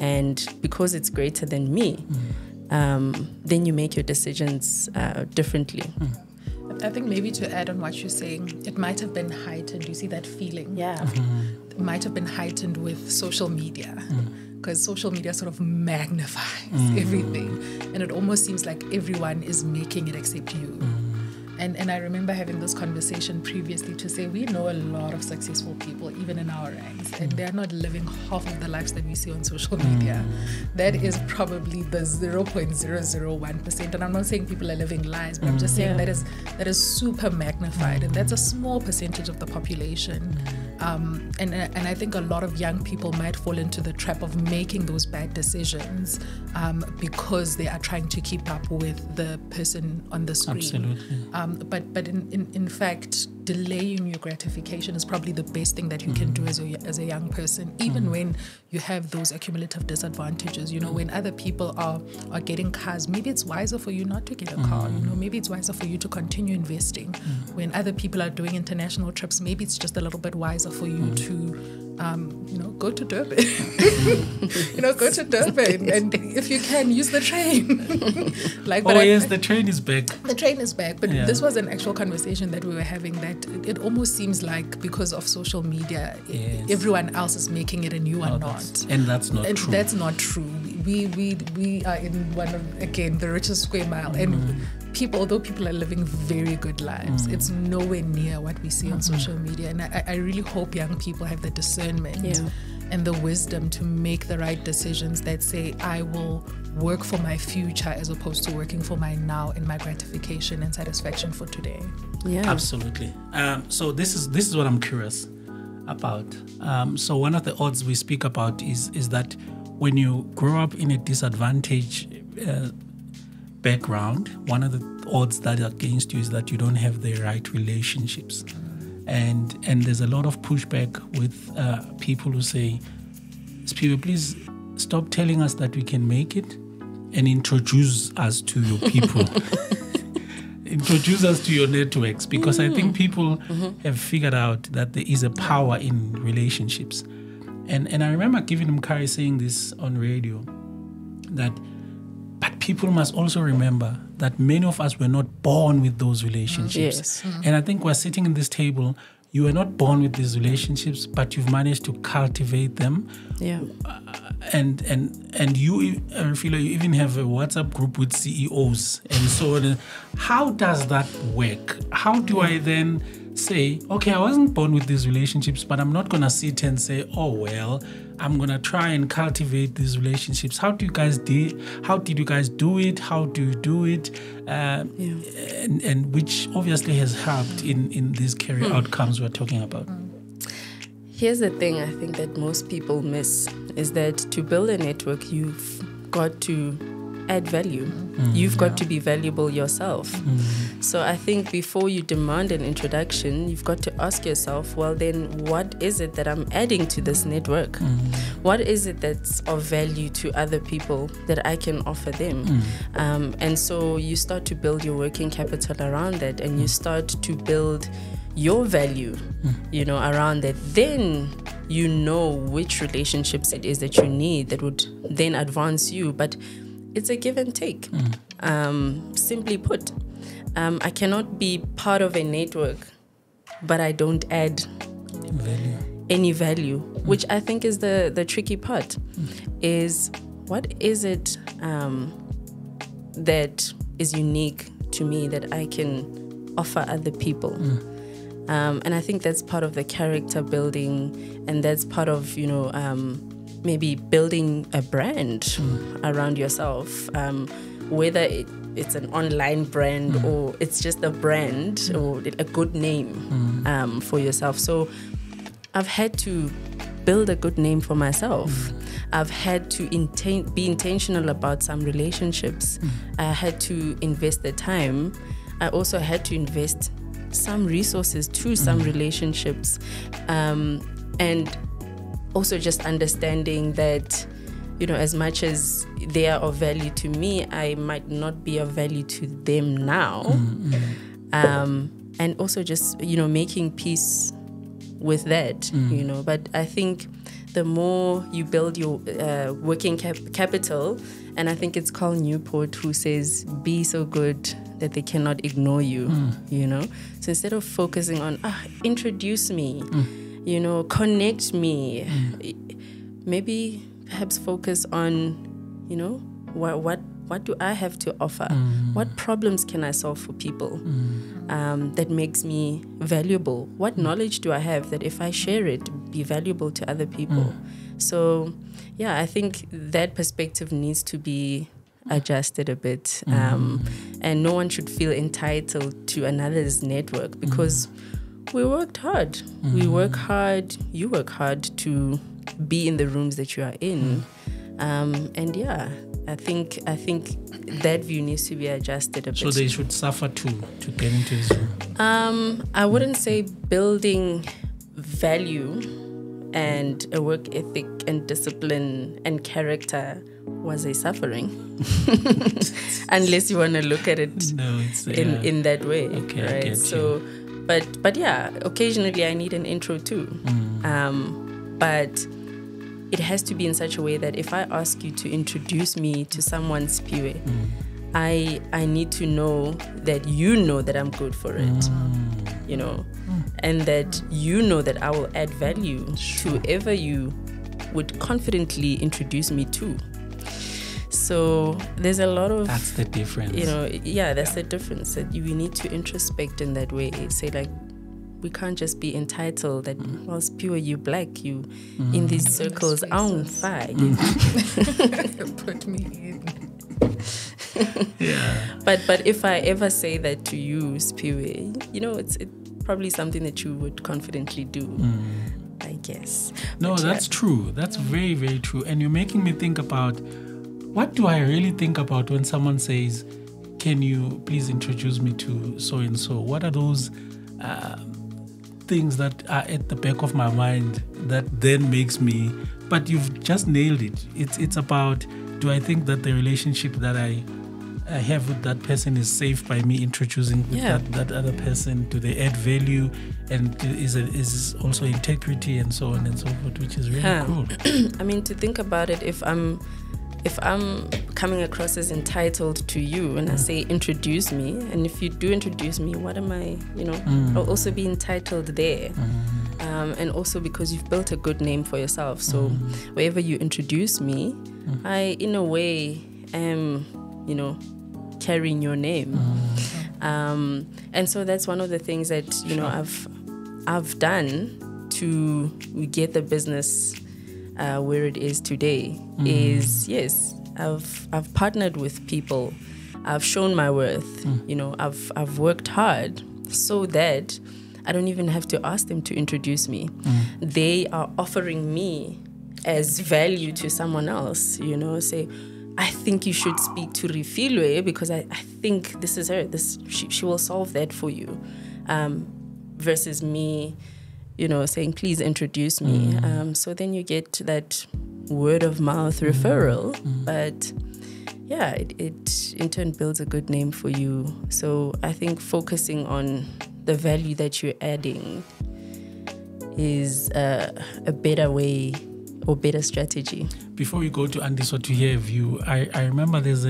And because it's greater than me, then you make your decisions differently. I think maybe to add on what you're saying, it might have been heightened. You see that feeling? Yeah. It might have been heightened with social media, because social media sort of magnifies everything. And it almost seems like everyone is making it except you. And I remember having this conversation previously to say, we know a lot of successful people, even in our ranks, and they're not living half of the lives that we see on social media. That is probably the 0.001%. And I'm not saying people are living lies, but I'm just saying that is super magnified. And that's a small percentage of the population. And I think a lot of young people might fall into the trap of making those bad decisions because they are trying to keep up with the person on the screen. Absolutely. But in fact, delaying your gratification is probably the best thing that you can do as a young person, even when you have those accumulative disadvantages. You know, when other people are getting cars, maybe it's wiser for you not to get a car. You know, maybe it's wiser for you to continue investing. When other people are doing international trips, maybe it's just a little bit wiser for you to, you know, go to Durban. You know, go to Durban, and if you can, use the train. The train is back. The train is back. But this was an actual conversation that we were having, that it almost seems like because of social media, everyone else is making it and you are not. And that's not true. That's not true. We are in one of, again, the richest square mile. And people, although people are living very good lives, it's nowhere near what we see on social media. And I really hope young people have the discernment and the wisdom to make the right decisions that say, I will work for my future as opposed to working for my now and my gratification and satisfaction for today. Yeah, absolutely. So this is what I'm curious about. So one of the odds we speak about is that when you grow up in a disadvantaged background, one of the odds that are against you is that you don't have the right relationships. And there's a lot of pushback with people who say, Siphiwe, please stop telling us that we can make it and introduce us to your people. Introduce us to your networks, because I think people have figured out that there is a power in relationships. And I remember Kevin Mkhari saying this on radio, but people must also remember that many of us were not born with those relationships. Yes. And I think we're sitting in this table, you were not born with these relationships, but you've managed to cultivate them. Yeah. And you, Refiloe, you even have a WhatsApp group with CEOs and so on. How does that work? How do I then say, okay, I wasn't born with these relationships, but I'm not going to sit and say, oh, well, I'm going to try and cultivate these relationships. How did you guys do it? How do you do it? And which obviously has helped in these career outcomes we're talking about. Here's the thing I think that most people miss, is that to build a network, you've got to add value. You've got to be valuable yourself. So I think before you demand an introduction, you've got to ask yourself, well, then what is it that I'm adding to this network? What is it that's of value to other people that I can offer them? And so you start to build your working capital around that, and you start to build your value, you know, around that. Then you know which relationships it is that you need that would then advance you. But it's a give and take, simply put. I cannot be part of a network, but I don't add any value, which I think is the tricky part, is what is it that is unique to me that I can offer other people? And I think that's part of the character building, and that's part of, you know, maybe building a brand around yourself, whether it's an online brand or it's just a brand or a good name for yourself. So I've had to build a good name for myself. I've had to be intentional about some relationships. I had to invest the time. I also had to invest some resources to some relationships, and also just understanding that, you know, as much as they are of value to me, I might not be of value to them now. And also just, you know, making peace with that, you know. But I think the more you build your working capital, and I think it's Cal Newport who says, be so good that they cannot ignore you, you know. So instead of focusing on, introduce me, you know, connect me, maybe perhaps focus on, you know, what do I have to offer? What problems can I solve for people that makes me valuable? What knowledge do I have that if I share it, be valuable to other people? So, yeah, I think that perspective needs to be adjusted a bit. And no one should feel entitled to another's network, because we worked hard. We work hard, you work hard to be in the rooms that you are in. And yeah, I think that view needs to be adjusted a bit. So they should suffer to get into this room? I wouldn't say building value and a work ethic and discipline and character was a suffering. Unless you want to look at it in that way. Okay, right? I get so you. But yeah, occasionally I need an intro too. But it has to be in such a way that if I ask you to introduce me to someone, Siphiwe, I need to know that you know that I'm good for it, you know, and that you know that I will add value to whoever you would confidently introduce me to. So there's a lot of... That's the difference. You know, yeah, that's the difference. That we need to introspect in that way. Say like, we can't just be entitled that, well, Siphiwe, you black, you in these circles, I'm fine. Put me in. Yeah. But if I ever say that to you, Siphiwe, you know, it's probably something that you would confidently do, I guess. No, but that's true. That's very, very true. And you're making me think about, what do I really think about when someone says, can you please introduce me to so-and-so? What are those... things that are at the back of my mind that then makes me... But you've just nailed it. It's about, do I think that the relationship that I have with that person is safe by me introducing with that other person? Do they add value? And is also integrity and so on and so forth, which is really cool. I mean, to think about it, if I'm coming across as entitled to you and I say introduce me, and if you do introduce me, what am I, you know, I'll also be entitled there. And also because you've built a good name for yourself, so wherever you introduce me, I in a way am, you know, carrying your name. And so that's one of the things that, you know, I've done to get the business where it is today. Is, yes, I've partnered with people, I've shown my worth, you know, I've worked hard so that I don't even have to ask them to introduce me. They are offering me as value to someone else, you know. Say, I think you should speak to Refiloe because I think this is her, she will solve that for you, versus me, you know, saying, please introduce me. So then you get that word of mouth referral. But yeah, it in turn builds a good name for you. So I think focusing on the value that you're adding is a better way or better strategy. Before you go to Andiswa to hear a view, I remember there's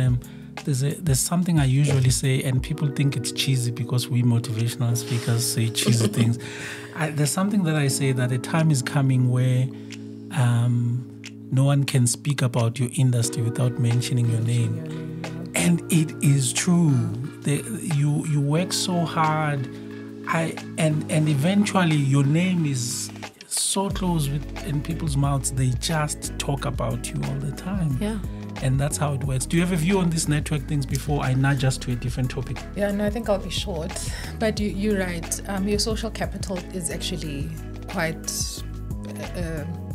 something I usually say, and people think it's cheesy because we motivational speakers say cheesy things. There's something that I say, that a time is coming where no one can speak about your industry without mentioning your name. And it is true. You work so hard, and eventually your name is so close in people's mouths, they just talk about you all the time. Yeah. And that's how it works. Do you have a view on these network things before I nudge us to a different topic? Yeah, no, I think I'll be short. But you're right. Your social capital is actually quite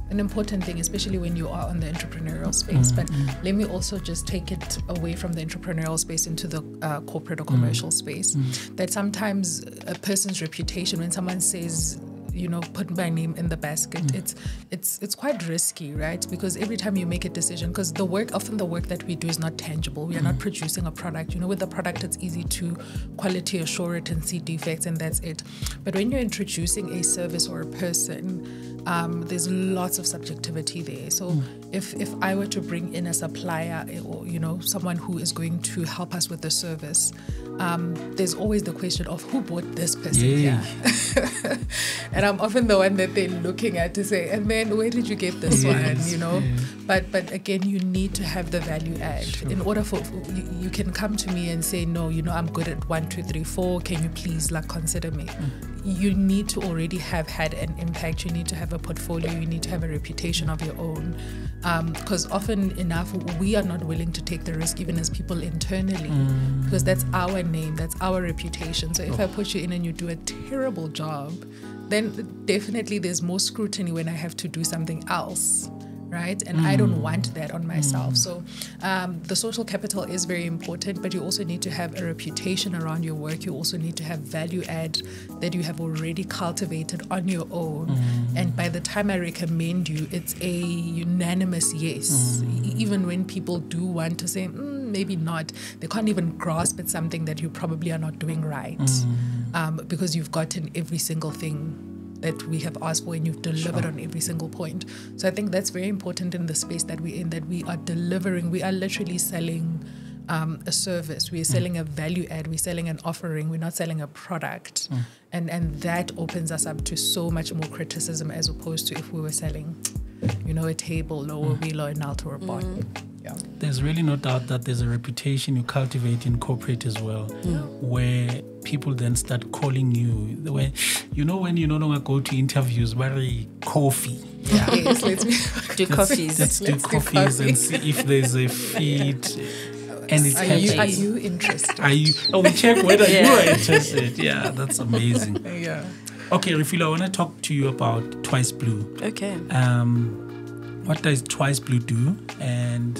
an important thing, especially when you are on the entrepreneurial space. Mm. But let me also just take it away from the entrepreneurial space into the corporate or commercial space. Mm. That sometimes a person's reputation, when someone says, you know, put my name in the basket, it's quite risky, right? Because every time you make a decision, because often the work that we do is not tangible. We are not producing a product. You know, with the product, it's easy to quality assure it and see defects, and that's it. But when you're introducing a service or a person, there's lots of subjectivity there. So if I were to bring in a supplier or, you know, someone who is going to help us with the service, there's always the question of who bought this person here. And I'm often the one that they're looking at to say, and then where did you get this one, you know? Yeah. But again, you need to have the value add. Sure. In order for, you can come to me and say, no, you know, I'm good at 1, 2, 3, 4. Can you please like consider me? You need to already have had an impact. You need to have a portfolio. You need to have a reputation of your own. Because often enough, we are not willing to take the risk, even as people internally, because that's our name, that's our reputation. So if I put you in and you do a terrible job, then definitely there's more scrutiny when I have to do something else, right? And I don't want that on myself. So the social capital is very important, but you also need to have a reputation around your work. You also need to have value add that you have already cultivated on your own. And by the time I recommend you, it's a unanimous yes. Even when people do want to say, maybe not, they can't even grasp at something that you probably are not doing right, because you've gotten every single thing that we have asked for and you've delivered on every single point. So I think that's very important in the space that we're in, that we are delivering, we are literally selling a service, we're selling a value add, we're selling an offering, we're not selling a product. And that opens us up to so much more criticism as opposed to if we were selling, you know, a table or a wheel or an altar or a bot. Yeah. There's really no doubt that there's a reputation you cultivate in corporate as well, where people then start calling you. The way, you know, when you no longer go to interviews, very coffee. Yeah. Yes, let's do coffees and see if there's a fit. And it's are you interested? We check whether you are interested. Yeah, that's amazing. Yeah. Okay, Refiloe, I want to talk to you about Twice Blue. Okay. What does Twice Blue do? And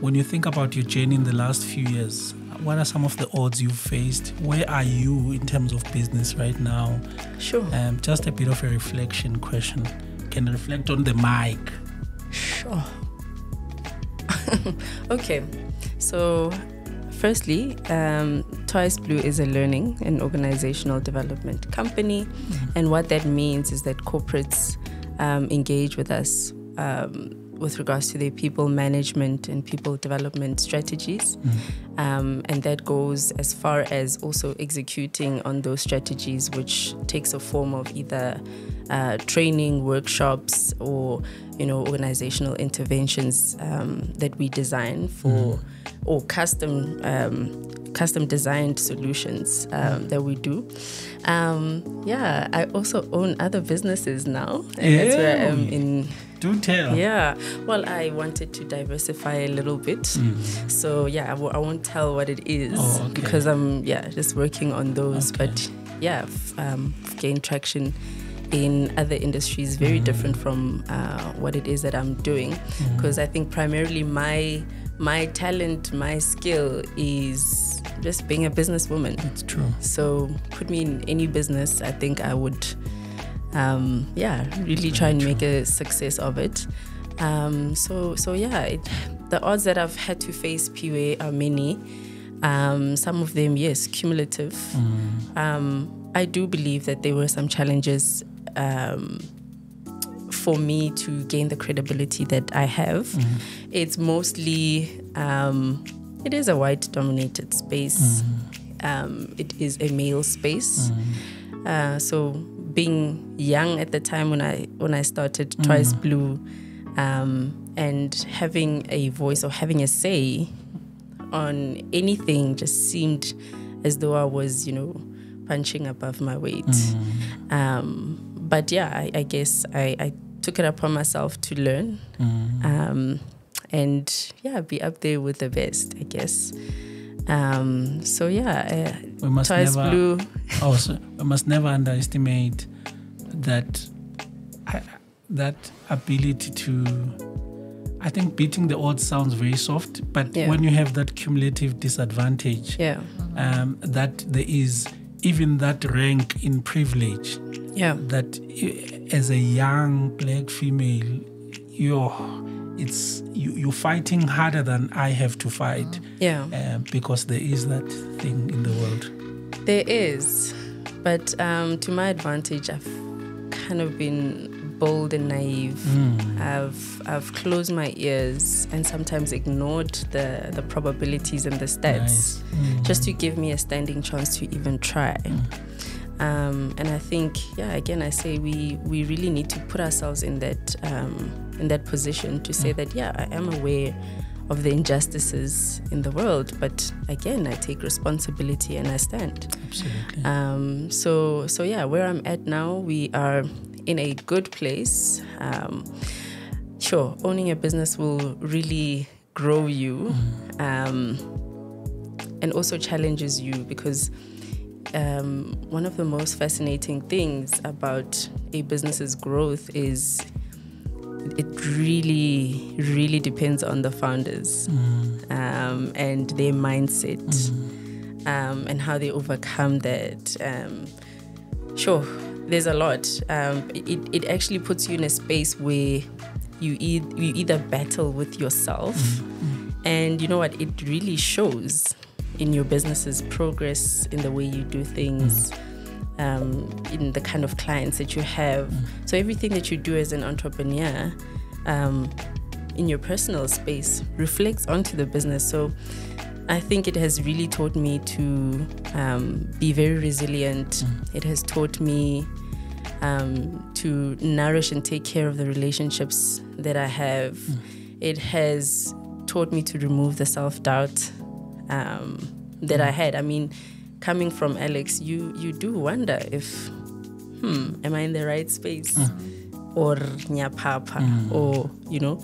when you think about your journey in the last few years, what are some of the odds you've faced? Where are you in terms of business right now? Sure. Just a bit of a reflection question. Can you reflect on the mic? Sure. Okay. So firstly, Twice Blue is a learning and organizational development company. And what that means is that corporates engage with us with regards to their people management and people development strategies. And that goes as far as also executing on those strategies, which takes a form of either training, workshops, or, you know, organizational interventions that we design for, or custom designed solutions that we do. Yeah, I also own other businesses now, and that's where I am in. Do tell. Yeah, well, I wanted to diversify a little bit, so yeah, I won't tell what it is because I'm just working on those. But yeah, I've gained traction in other industries, very different from what it is that I'm doing, because I think primarily my talent, my skill is just being a businesswoman. That's true. So put me in any business, I think I would, really try and make a success of it. So yeah, the odds that I've had to face, Piwe, are many. Some of them, yes, cumulative. I do believe that there were some challenges for me to gain the credibility that I have. Mm-hmm. It's mostly, it is a white-dominated space. Mm-hmm. It is a male space. Mm-hmm. So being young at the time when I started Twice mm-hmm. Blue, and having a voice or having a say on anything just seemed as though I was, you know, punching above my weight. Mm-hmm. But yeah, I guess I took it upon myself to learn, mm-hmm. And yeah, be up there with the best, I guess. So yeah, Twice Blue. Also, we must never underestimate that ability to, I think beating the odds sounds very soft, but yeah. when you have that cumulative disadvantage, yeah. That there is even that rank in privilege, yeah. that as a young black female, you're fighting harder than I have to fight, yeah. Because there is that thing in the world. There is, but to my advantage, I've kind of been bold and naive. Mm. I've closed my ears and sometimes ignored the probabilities and the stats, nice. Mm. just to give me a standing chance to even try. Mm. And I think, yeah, again, I say we really need to put ourselves in that position to say mm. that, yeah, I am aware of the injustices in the world, but again, I take responsibility and I stand. Absolutely. So yeah, where I'm at now, we are in a good place. Sure, owning a business will really grow you, mm. And also challenges you, because one of the most fascinating things about a business's growth is it really, really depends on the founders, mm. And their mindset, mm. And how they overcome that. Sure, there's a lot. It actually puts you in a space where you either battle with yourself, mm-hmm. and you know what, it really shows in your business's progress, in the way you do things, mm-hmm. In the kind of clients that you have. Mm-hmm. So everything that you do as an entrepreneur, in your personal space, reflects onto the business. So I think it has really taught me to be very resilient. Mm. It has taught me to nourish and take care of the relationships that I have. Mm. It has taught me to remove the self-doubt that I had. I mean, coming from Alex, you do wonder if, am I in the right space? Mm. Or nya papa, or, you know.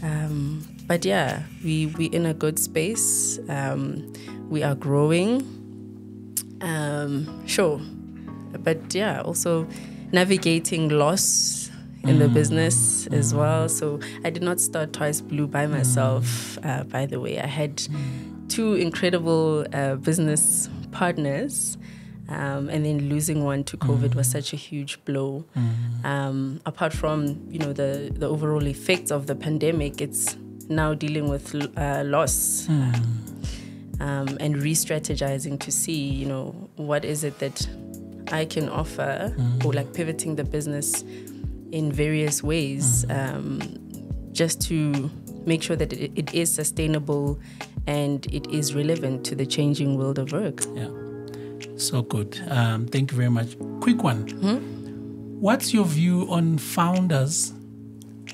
Mm. But yeah, we're in a good space. We are growing, sure. But yeah, also navigating loss in the business as well. So I did not start Twice Blue by myself, by the way. I had two incredible business partners, and then losing one to COVID was such a huge blow. Apart from, you know, the overall effects of the pandemic, it's now dealing with loss, and re-strategizing to see, you know, what is it that I can offer, or like pivoting the business in various ways, just to make sure that it is sustainable and it is relevant to the changing world of work. Yeah, so good. Thank you very much. Quick one. What's your view on founders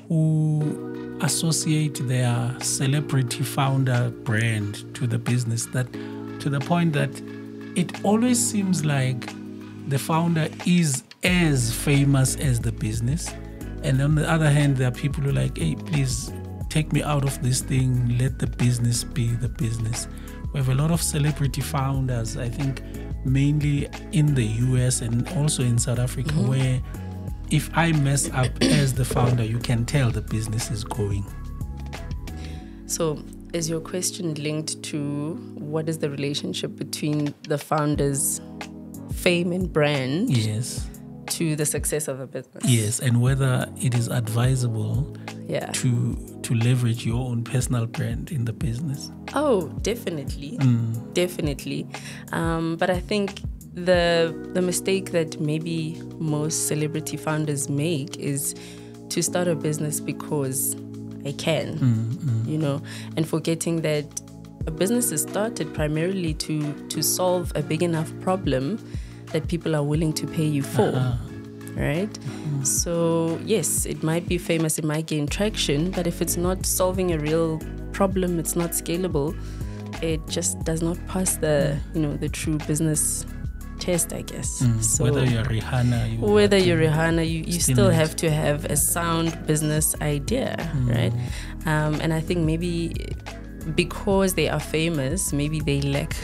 who associate their celebrity founder brand to the business, that to the point that it always seems like the founder is as famous as the business, and on the other hand there are people who are like, hey, please take me out of this thing, let the business be the business? We have a lot of celebrity founders, I think mainly in the US and also in South Africa, where if I mess up as the founder, you can tell the business is going. So is your question linked to what is the relationship between the founder's fame and brand, yes, to the success of a business? Yes, and whether it is advisable, yeah, to leverage your own personal brand in the business. Oh, definitely. Definitely. But I think The mistake that maybe most celebrity founders make is to start a business because I can, you know, and forgetting that a business is started primarily to solve a big enough problem that people are willing to pay you for, right? So yes, it might be famous, it might gain traction, but if it's not solving a real problem, it's not scalable, it just does not pass the, you know, the true business test, I guess. So whether you're Rihanna, you still have to have a sound business idea, right? And I think maybe because they are famous, maybe they lack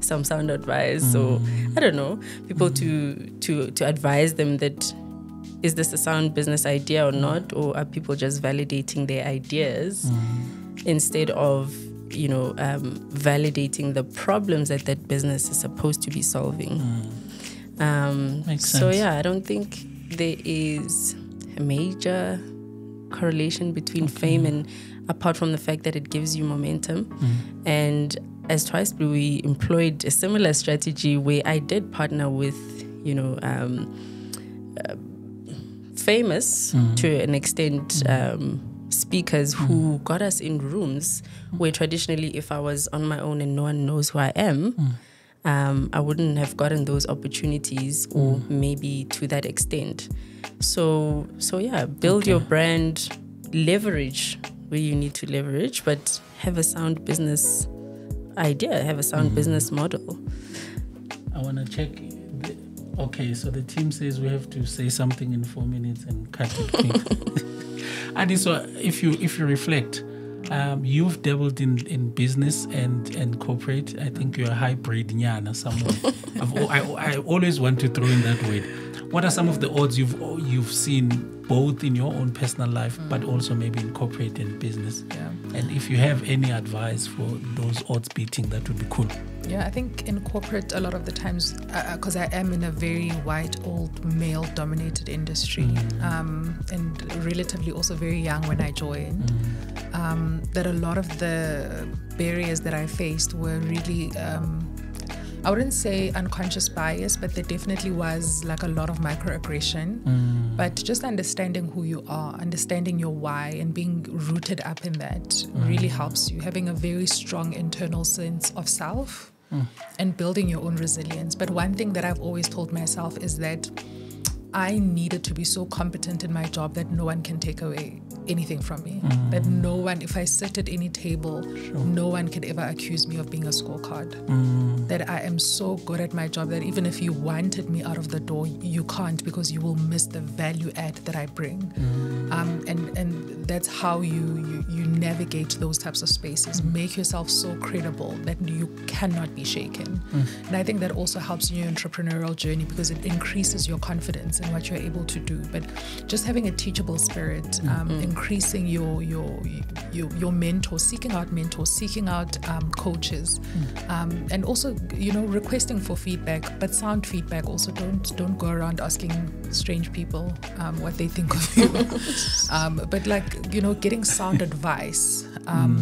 some sound advice. So I don't know, people to advise them that is this a sound business idea or not, or are people just validating their ideas instead of, you know, validating the problems that that business is supposed to be solving. Makes sense. So yeah, I don't think there is a major correlation between fame and, apart from the fact that it gives you momentum. And as Twice Blue, we employed a similar strategy where I did partner with, you know, famous to an extent speakers who got us in rooms where traditionally, if I was on my own and no one knows who I am, I wouldn't have gotten those opportunities or maybe to that extent. So yeah, build your brand, leverage where you need to leverage, but have a sound business idea, have a sound business model. I want to check. Okay, so the team says we have to say something in 4 minutes and cut it quick. Andiswa, if you reflect, you've dabbled in business and corporate. I think you're a hybrid nyana somewhere. I always want to throw in that word. What are some of the odds you've seen both in your own personal life, but also maybe in corporate and business? Yeah. And if you have any advice for those odds beating, that would be cool. Yeah, I think in corporate a lot of the times, because I am in a very white, old, male-dominated industry, and relatively also very young when I joined, that a lot of the barriers that I faced were really, I wouldn't say unconscious bias, but there definitely was like a lot of microaggression. But just understanding who you are, understanding your why, and being rooted up in that really helps you. Having a very strong internal sense of self and building your own resilience. But one thing that I've always told myself is that I needed to be so competent in my job that no one can take away anything from me. That no one, if I sit at any table, no one can ever accuse me of being a scorecard. That I am so good at my job that even if you wanted me out of the door, you can't, because you will miss the value add that I bring. And that's how you navigate those types of spaces. Make yourself so credible that you cannot be shaken. And I think that also helps in your entrepreneurial journey, because it increases your confidence in what you're able to do. But just having a teachable spirit, increasing your mentor, seeking out mentors, seeking out coaches, and also, you know, requesting for feedback, but sound feedback also. Don't go around asking strange people what they think of you. But like, you know, getting sound advice,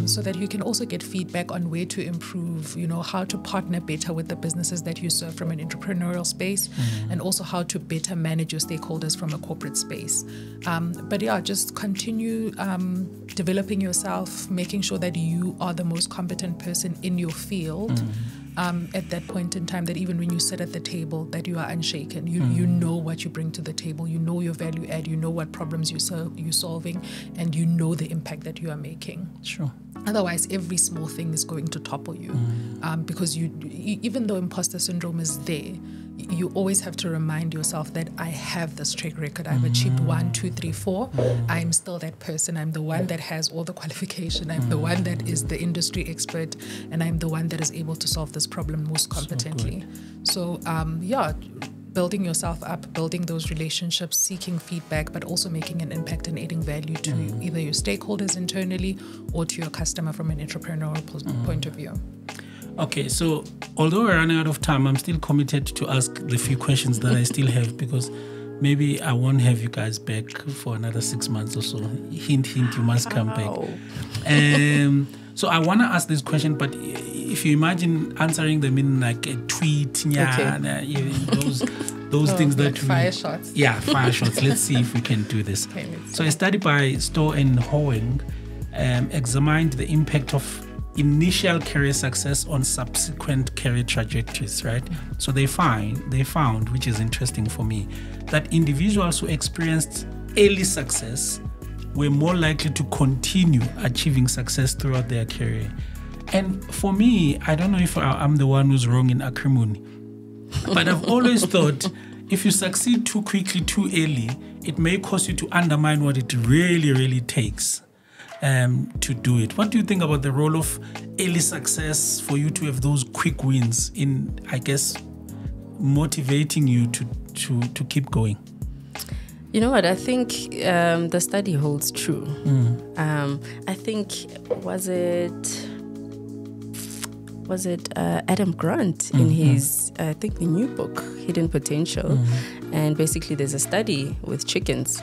so that you can also get feedback on where to improve, you know, how to partner better with the businesses that you serve from an entrepreneurial space, and also how to better manage your stakeholders from a corporate space. But yeah, just continue developing yourself, making sure that you are the most competent person in your field. At that point in time, that even when you sit at the table, that you are unshaken. You know what you bring to the table, you know your value add, you know what problems you're solving, and you know the impact that you are making. Sure. Otherwise, every small thing is going to topple you, because you, even though imposter syndrome is there, you always have to remind yourself that I have this track record. I've achieved 1, 2, 3, 4. I'm still that person. I'm the one that has all the qualification. I'm the one that is the industry expert, and I'm the one that is able to solve this problem most competently. So, yeah, building yourself up, building those relationships, seeking feedback, but also making an impact and adding value to either your stakeholders internally or to your customer from an entrepreneurial point of view. Okay, so although we're running out of time, I'm still committed to ask the few questions that I still have, because maybe I won't have you guys back for another 6 months or so. Hint, hint, you must come back. So I want to ask this question, but if you imagine answering them in like a tweet, those things that we... Fire shots. Yeah, fire shots. Let's see if we can do this. Okay, so a study by Stowe and Hoang examined the impact of initial career success on subsequent career trajectories, right? So they found, which is interesting for me, that individuals who experienced early success were more likely to continue achieving success throughout their career. And for me, I don't know if I'm the one who's wrong in acrimony, but I've always thought if you succeed too quickly, too early, it may cause you to undermine what it really, really takes to do it. What do you think about the role of early success for you to have those quick wins in, I guess, motivating you to keep going? You know what, I think the study holds true. Mm. I think, was it Adam Grant in his, I think, the new book, Hidden Potential. Mm. And basically there's a study with chickens.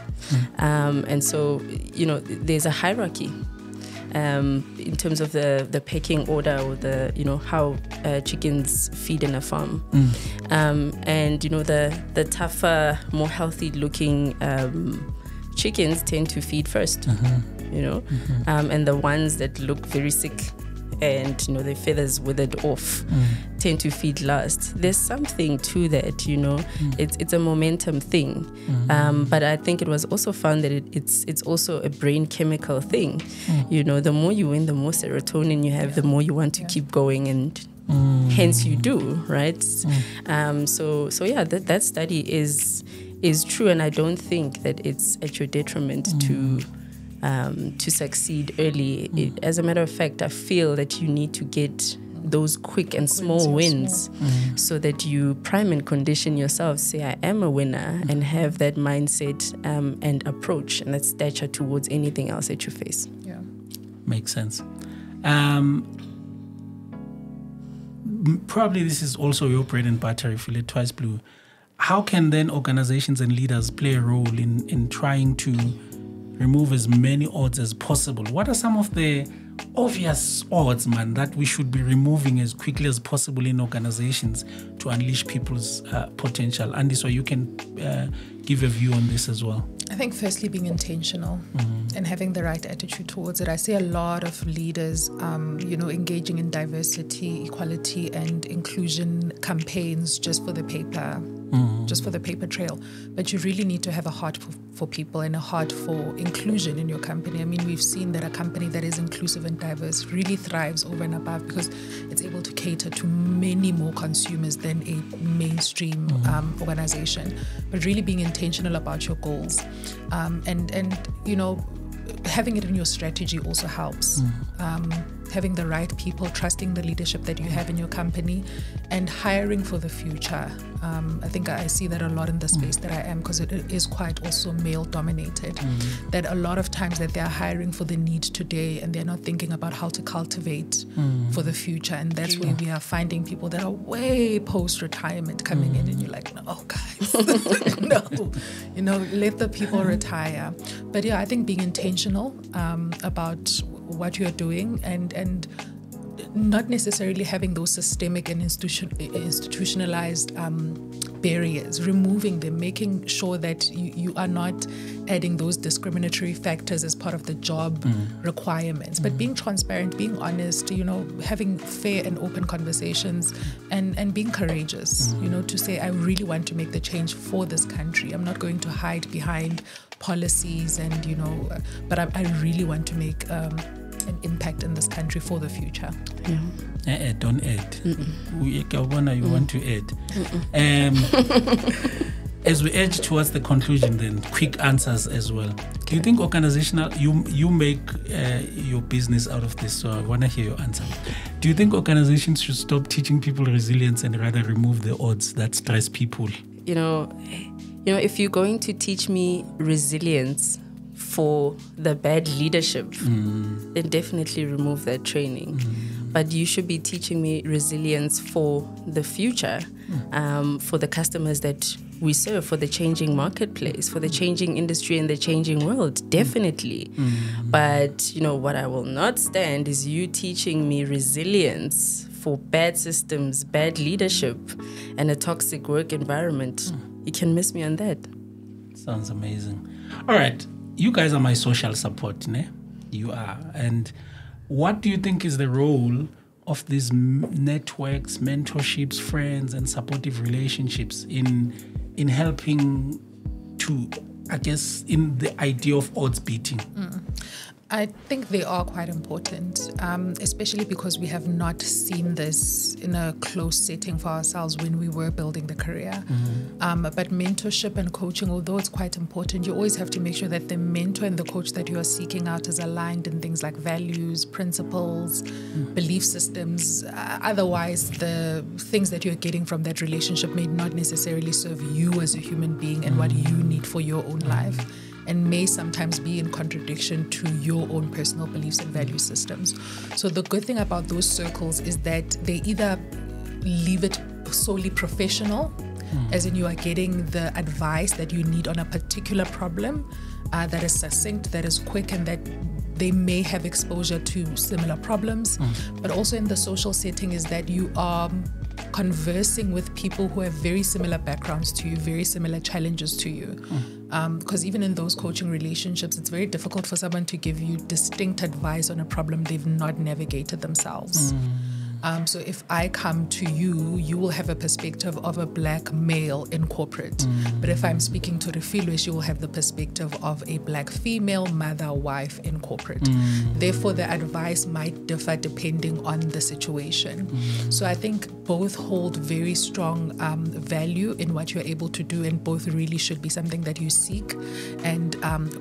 Mm. And so, you know, there's a hierarchy in terms of the pecking order, or the, you know, how chickens feed in a farm. Mm. And, you know, the tougher, more healthy looking chickens tend to feed first, you know, and the ones that look very sick and, you know, their feathers withered off tend to feed last. There's something to that, you know, it's a momentum thing. But I think it was also found that it's also a brain chemical thing. You know, the more you win, the more serotonin you have, the more you want to keep going, and hence you do, right? So yeah, that study is true, and I don't think that it's at your detriment to succeed early. As a matter of fact, I feel that you need to get those quick and small wins so that you prime and condition yourself, say I am a winner, and have that mindset and approach and that stature towards anything else that you face. Yeah, makes sense. Probably this is also your bread and butter, if you let Twice Blue. How can then organizations and leaders play a role in trying to remove as many odds as possible? What are some of the obvious odds, man, that we should be removing as quickly as possible in organizations to unleash people's potential? Andiswa, you can give a view on this as well. I think firstly being intentional and having the right attitude towards it. I see a lot of leaders, you know, engaging in diversity, equality and inclusion campaigns just for the paper. Just for the paper trail. But you really need to have a heart for people and a heart for inclusion in your company. I mean, we've seen that a company that is inclusive and diverse really thrives over and above, because it's able to cater to many more consumers than a mainstream organization. But really being intentional about your goals and you know, having it in your strategy also helps. Having the right people, trusting the leadership that you have in your company, and hiring for the future. I think I see that a lot in the space that I am, because it is quite also male dominated, that a lot of times that they're hiring for the need today and they're not thinking about how to cultivate for the future. And that's where we are finding people that are way post-retirement coming in, and you're like, no, guys, no, you know, let the people retire. But yeah, I think being intentional about what you're doing, and not necessarily having those systemic and institutionalized barriers, removing them, making sure that you are not adding those discriminatory factors as part of the job requirements, but being transparent, being honest, you know, having fair and open conversations, and being courageous, you know, to say, I really want to make the change for this country. I'm not going to hide behind policies and, you know, but I really want to make an impact in this country for the future. Don't add. Kawana, you want to add. As we edge towards the conclusion, then quick answers as well. Okay. Do you think organizational, you make your business out of this, so I want to hear your answer. Do you think organizations should stop teaching people resilience and rather remove the odds that stress people? You know, if you're going to teach me resilience for the bad leadership, then definitely remove that training. But you should be teaching me resilience for the future, for the customers that we serve, for the changing marketplace, for the changing industry and the changing world, definitely. But, you know, what I will not stand is you teaching me resilience for bad systems, bad leadership, and a toxic work environment. You can miss me on that. Sounds amazing. All right. You guys are my social support, ne? You are. And what do you think is the role of these networks, mentorships, friends, and supportive relationships in helping to, I guess, in the idea of odds beating? I think they are quite important, especially because we have not seen this in a close setting for ourselves when we were building the career. But mentorship and coaching, although it's quite important, you always have to make sure that the mentor and the coach that you are seeking out is aligned in things like values, principles, belief systems. Otherwise, the things that you're getting from that relationship may not necessarily serve you as a human being and what you need for your own life, and may sometimes be in contradiction to your own personal beliefs and value systems. So the good thing about those circles is that they either leave it solely professional, as in you are getting the advice that you need on a particular problem that is succinct, that is quick, and that they may have exposure to similar problems. But also in the social setting is that you are conversing with people who have very similar backgrounds to you, very similar challenges to you. Because even in those coaching relationships, it's very difficult for someone to give you distinct advice on a problem they've not navigated themselves. So if I come to you, you will have a perspective of a black male in corporate. But if I'm speaking to Refiloe, she will have the perspective of a black female, mother, wife in corporate. Therefore, the advice might differ depending on the situation. So I think both hold very strong value in what you're able to do, and both really should be something that you seek and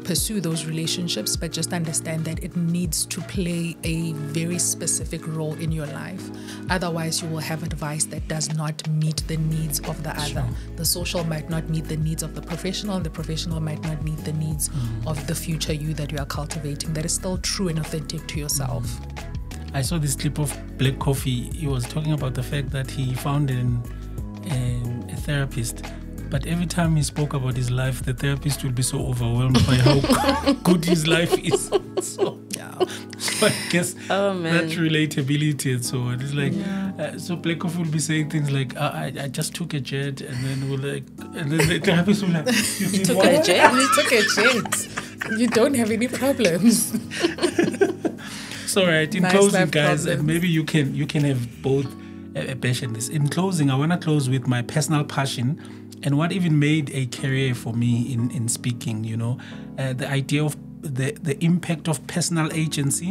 pursue those relationships, but just understand that it needs to play a very specific role in your life. Otherwise, you will have advice that does not meet the needs of the other. The social might not meet the needs of the professional, and the professional might not meet the needs of the future you that you are cultivating that is still true and authentic to yourself. I saw this clip of Black Coffee. He was talking about the fact that he found a therapist, but every time he spoke about his life, the therapist would be so overwhelmed by how good his life is. So I guess that relatability and so on. It's like, so Black Coffee will be saying things like, I just took a jet, and then we'll like, and then the therapist will like, you took a jet? You took a jet. You don't have any problems. So, right, in closing, guys, and maybe you can have both a passion. In closing, I want to close with my personal passion and what even made a career for me in speaking, you know, the idea of the impact of personal agency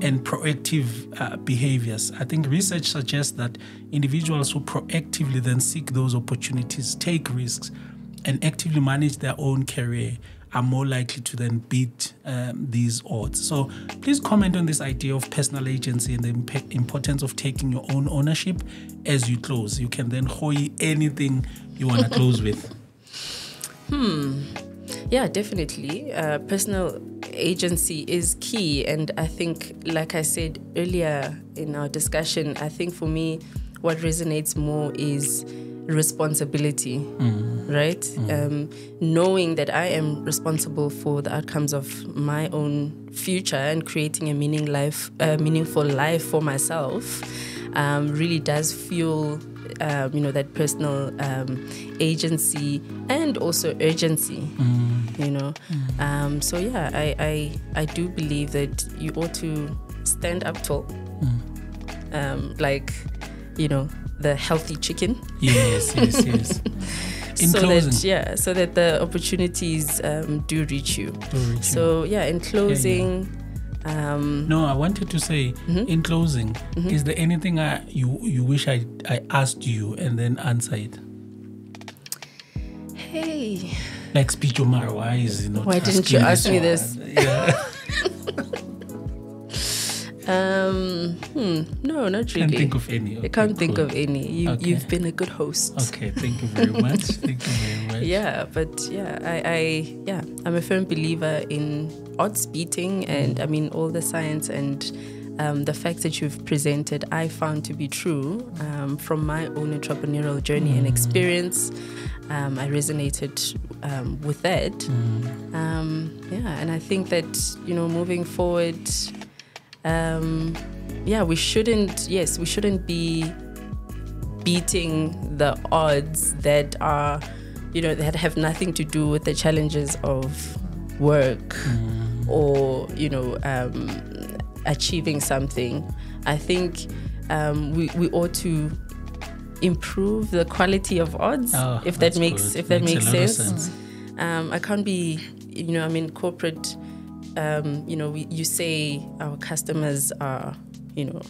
and proactive behaviors. I think research suggests that individuals who proactively then seek those opportunities, take risks, and actively manage their own career are more likely to then beat these odds. So please comment on this idea of personal agency and the importance of taking your own ownership as you close. You can then hoy anything you want to close with. Yeah, definitely. Personal agency is key. And I think, like I said earlier in our discussion, I think for me, what resonates more is responsibility, right? Knowing that I am responsible for the outcomes of my own future and creating a meaningful life for myself really does fuel you know, that personal agency and also urgency, you know. So yeah, I do believe that you ought to stand up tall, like, you know, the healthy chicken. Yes. So that the opportunities do reach you. So yeah, in closing. No, I wanted to say, in closing, is there anything you wish I asked you and then answer it? Hey. Like Speech Omar, why is it not? Why didn't you ask me this? Yeah. No, not really. Can't think of any. Okay, I can't think of any. You've been a good host. Okay, thank you very much. Yeah, but yeah, I'm a firm believer in odds beating, and I mean all the science and the facts that you've presented, I found to be true from my own entrepreneurial journey and experience. I resonated with that. Yeah, and I think that, you know, moving forward. yeah, we shouldn't be beating the odds that are, you know, that have nothing to do with the challenges of work or, you know, achieving something. I think we ought to improve the quality of odds, if that makes good. if that makes sense. I can't be, you know, I mean, corporate, you know, you say our customers are, you know,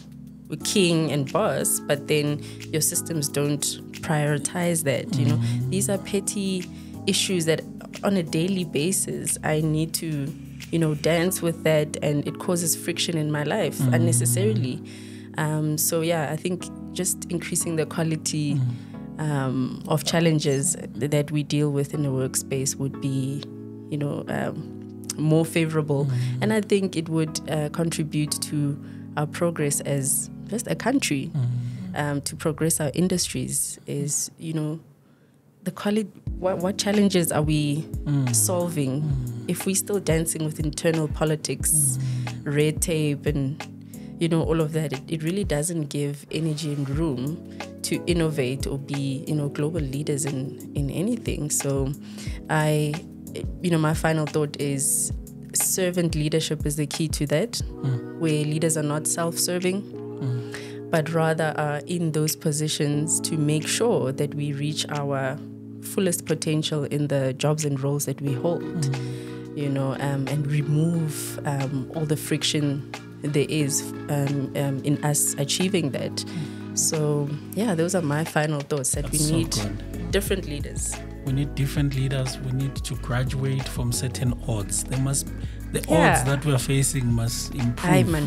king and boss, but then your systems don't prioritize that, you know. These are petty issues that on a daily basis I need to, you know, dance with that, and it causes friction in my life unnecessarily. So yeah, I think just increasing the quality of challenges that we deal with in the workspace would be, you know, more favorable. And I think it would contribute to our progress as just a country, to progress our industries is, you know, the quality, what challenges are we solving if we're still dancing with internal politics, red tape, and, you know, all of that. It really doesn't give energy and room to innovate or be, you know, global leaders in anything. So I, you know, my final thought is servant leadership is the key to that, where leaders are not self-serving, but rather are in those positions to make sure that we reach our fullest potential in the jobs and roles that we hold, you know, and remove all the friction there is in us achieving that. So, yeah, those are my final thoughts, that we need different leaders. We need different leaders. We need to graduate from certain odds. There must, the odds that we're facing must improve.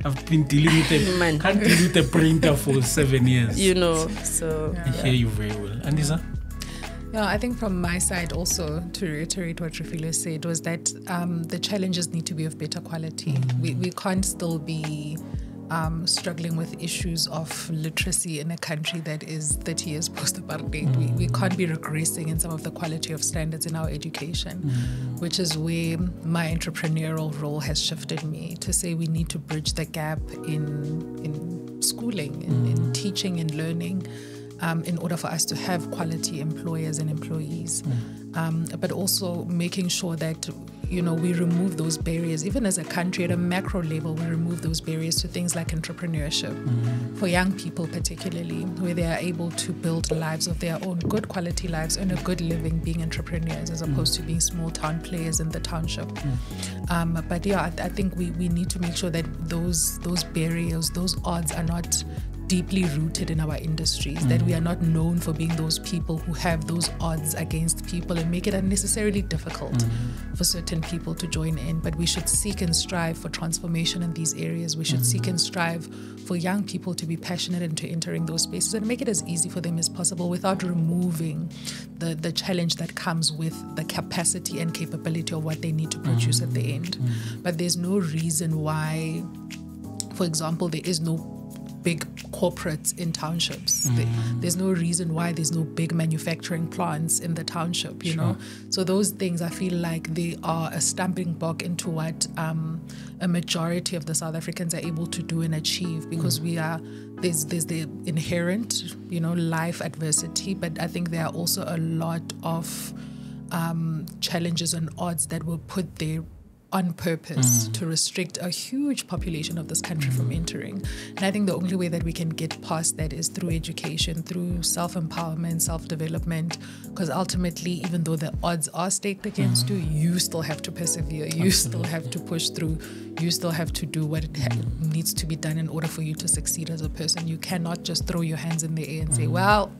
I've been dealing with a, can't deal with a printer for 7 years. You know, so. Yeah. I hear you very well. Andiswa? No, I think from my side also, to reiterate what Refiloe said, was that the challenges need to be of better quality. We can't still be struggling with issues of literacy in a country that is 30 years post-apartheid. We can't be regressing in some of the quality of standards in our education, which is where my entrepreneurial role has shifted me to say we need to bridge the gap in schooling, in teaching and learning, in order for us to have quality employers and employees, but also making sure that, you know, we remove those barriers, even as a country at a macro level, we remove those barriers to things like entrepreneurship for young people particularly, where they are able to build lives of their own, good quality lives, and a good living being entrepreneurs as opposed to being small town players in the township. But yeah, I think we need to make sure that those barriers, those odds are not deeply rooted in our industries, that we are not known for being those people who have those odds against people and make it unnecessarily difficult for certain people to join in. But we should seek and strive for transformation in these areas. We should seek and strive for young people to be passionate and to entering those spaces and make it as easy for them as possible without removing the challenge that comes with the capacity and capability of what they need to produce at the end. But there's no reason why, for example, there is no big corporates in townships. There's no reason why there's no big manufacturing plants in the township, you know? So those things, I feel like they are a stumbling block into what a majority of the South Africans are able to do and achieve, because we are, there's the inherent, you know, life adversity, but I think there are also a lot of challenges and odds that were put there on purpose to restrict a huge population of this country from entering. And I think the only way that we can get past that is through education, through self-empowerment, self-development, because ultimately, even though the odds are staked against you still have to persevere, you still have to push through, you still have to do what needs to be done in order for you to succeed as a person. You cannot just throw your hands in the air and say, well,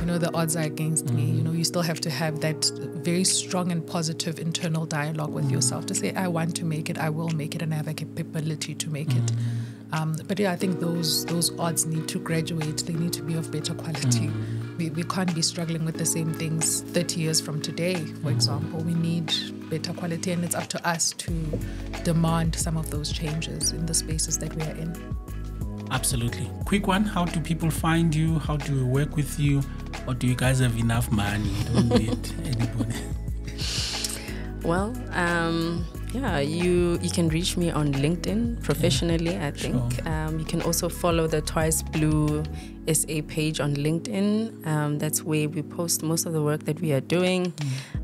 you know, the odds are against me. You know, you still have to have that very strong and positive internal dialogue with yourself to say, I want to make it, I will make it, and I have a capability to make it. But yeah, I think those odds need to graduate. They need to be of better quality. We can't be struggling with the same things 30 years from today, for example. We need better quality, and it's up to us to demand some of those changes in the spaces that we are in. Absolutely. Quick one, how do people find you? How do we work with you? Or do you guys have enough money? Don't need anybody. Well, Yeah, you can reach me on LinkedIn professionally, I think. Sure. You can also follow the Twice Blue SA page on LinkedIn. That's where we post most of the work that we are doing.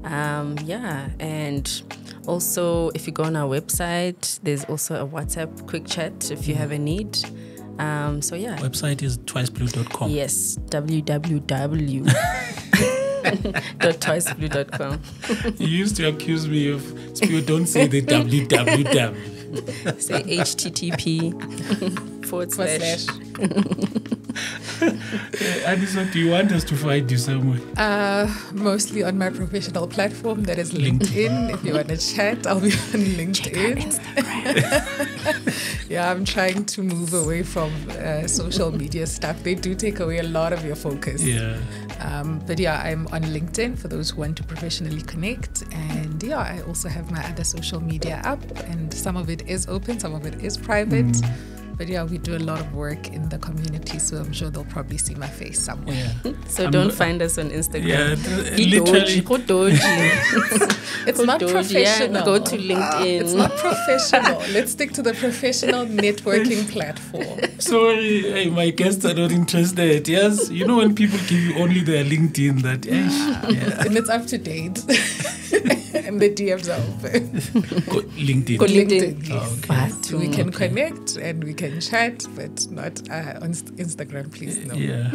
Yeah, and also if you go on our website, there's also a WhatsApp quick chat if you have a need. So yeah. Website is twiceblue.com. Yes, www.twiceblue.com. You used to accuse me of, you don't say the www. Say http:// Andiswa, do you want us to find you somewhere? Mostly on my professional platform, that is LinkedIn. If you want to chat, I'll be on LinkedIn. Instagram. Yeah, I'm trying to move away from social media stuff. They do take away a lot of your focus. Yeah. But yeah, I'm on LinkedIn for those who want to professionally connect. And yeah, I also have my other social media app, and some of it is open, some of it is private. But yeah, we do a lot of work in the community, so I'm sure they'll probably see my face somewhere. Yeah. So don't find us on Instagram. Yeah, literally. It's not professional. Yeah, go to LinkedIn. It's not professional. Let's stick to the professional networking platform. Sorry, hey, my guests are not interested. Yes, you know when people give you only their LinkedIn, that and it's up to date. And the DMs are open. LinkedIn. LinkedIn. Oh, okay. But we can connect and we can chat, but not on Instagram, please. No. Yeah.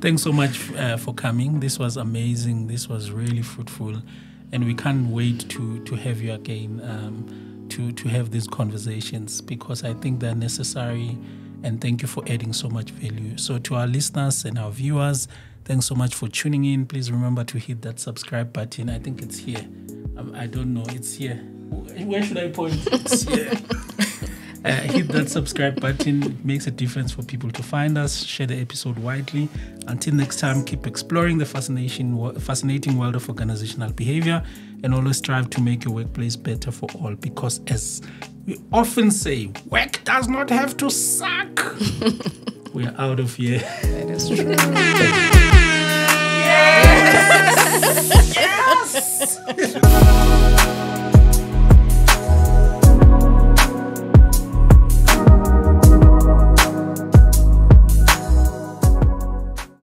Thanks so much for coming. This was amazing. This was really fruitful, and we can't wait to have you again. To have these conversations, because I think they're necessary. And thank you for adding so much value. So to our listeners and our viewers, thanks so much for tuning in. Please remember to hit that subscribe button. I think it's here. I don't know. It's here. Where should I point? It's here. Hit that subscribe button. It makes a difference for people to find us. Share the episode widely. Until next time, keep exploring the fascinating world of organizational behavior, and always strive to make your workplace better for all, because as we often say, work does not have to suck. We're out of here. That is true. Yes! Yes!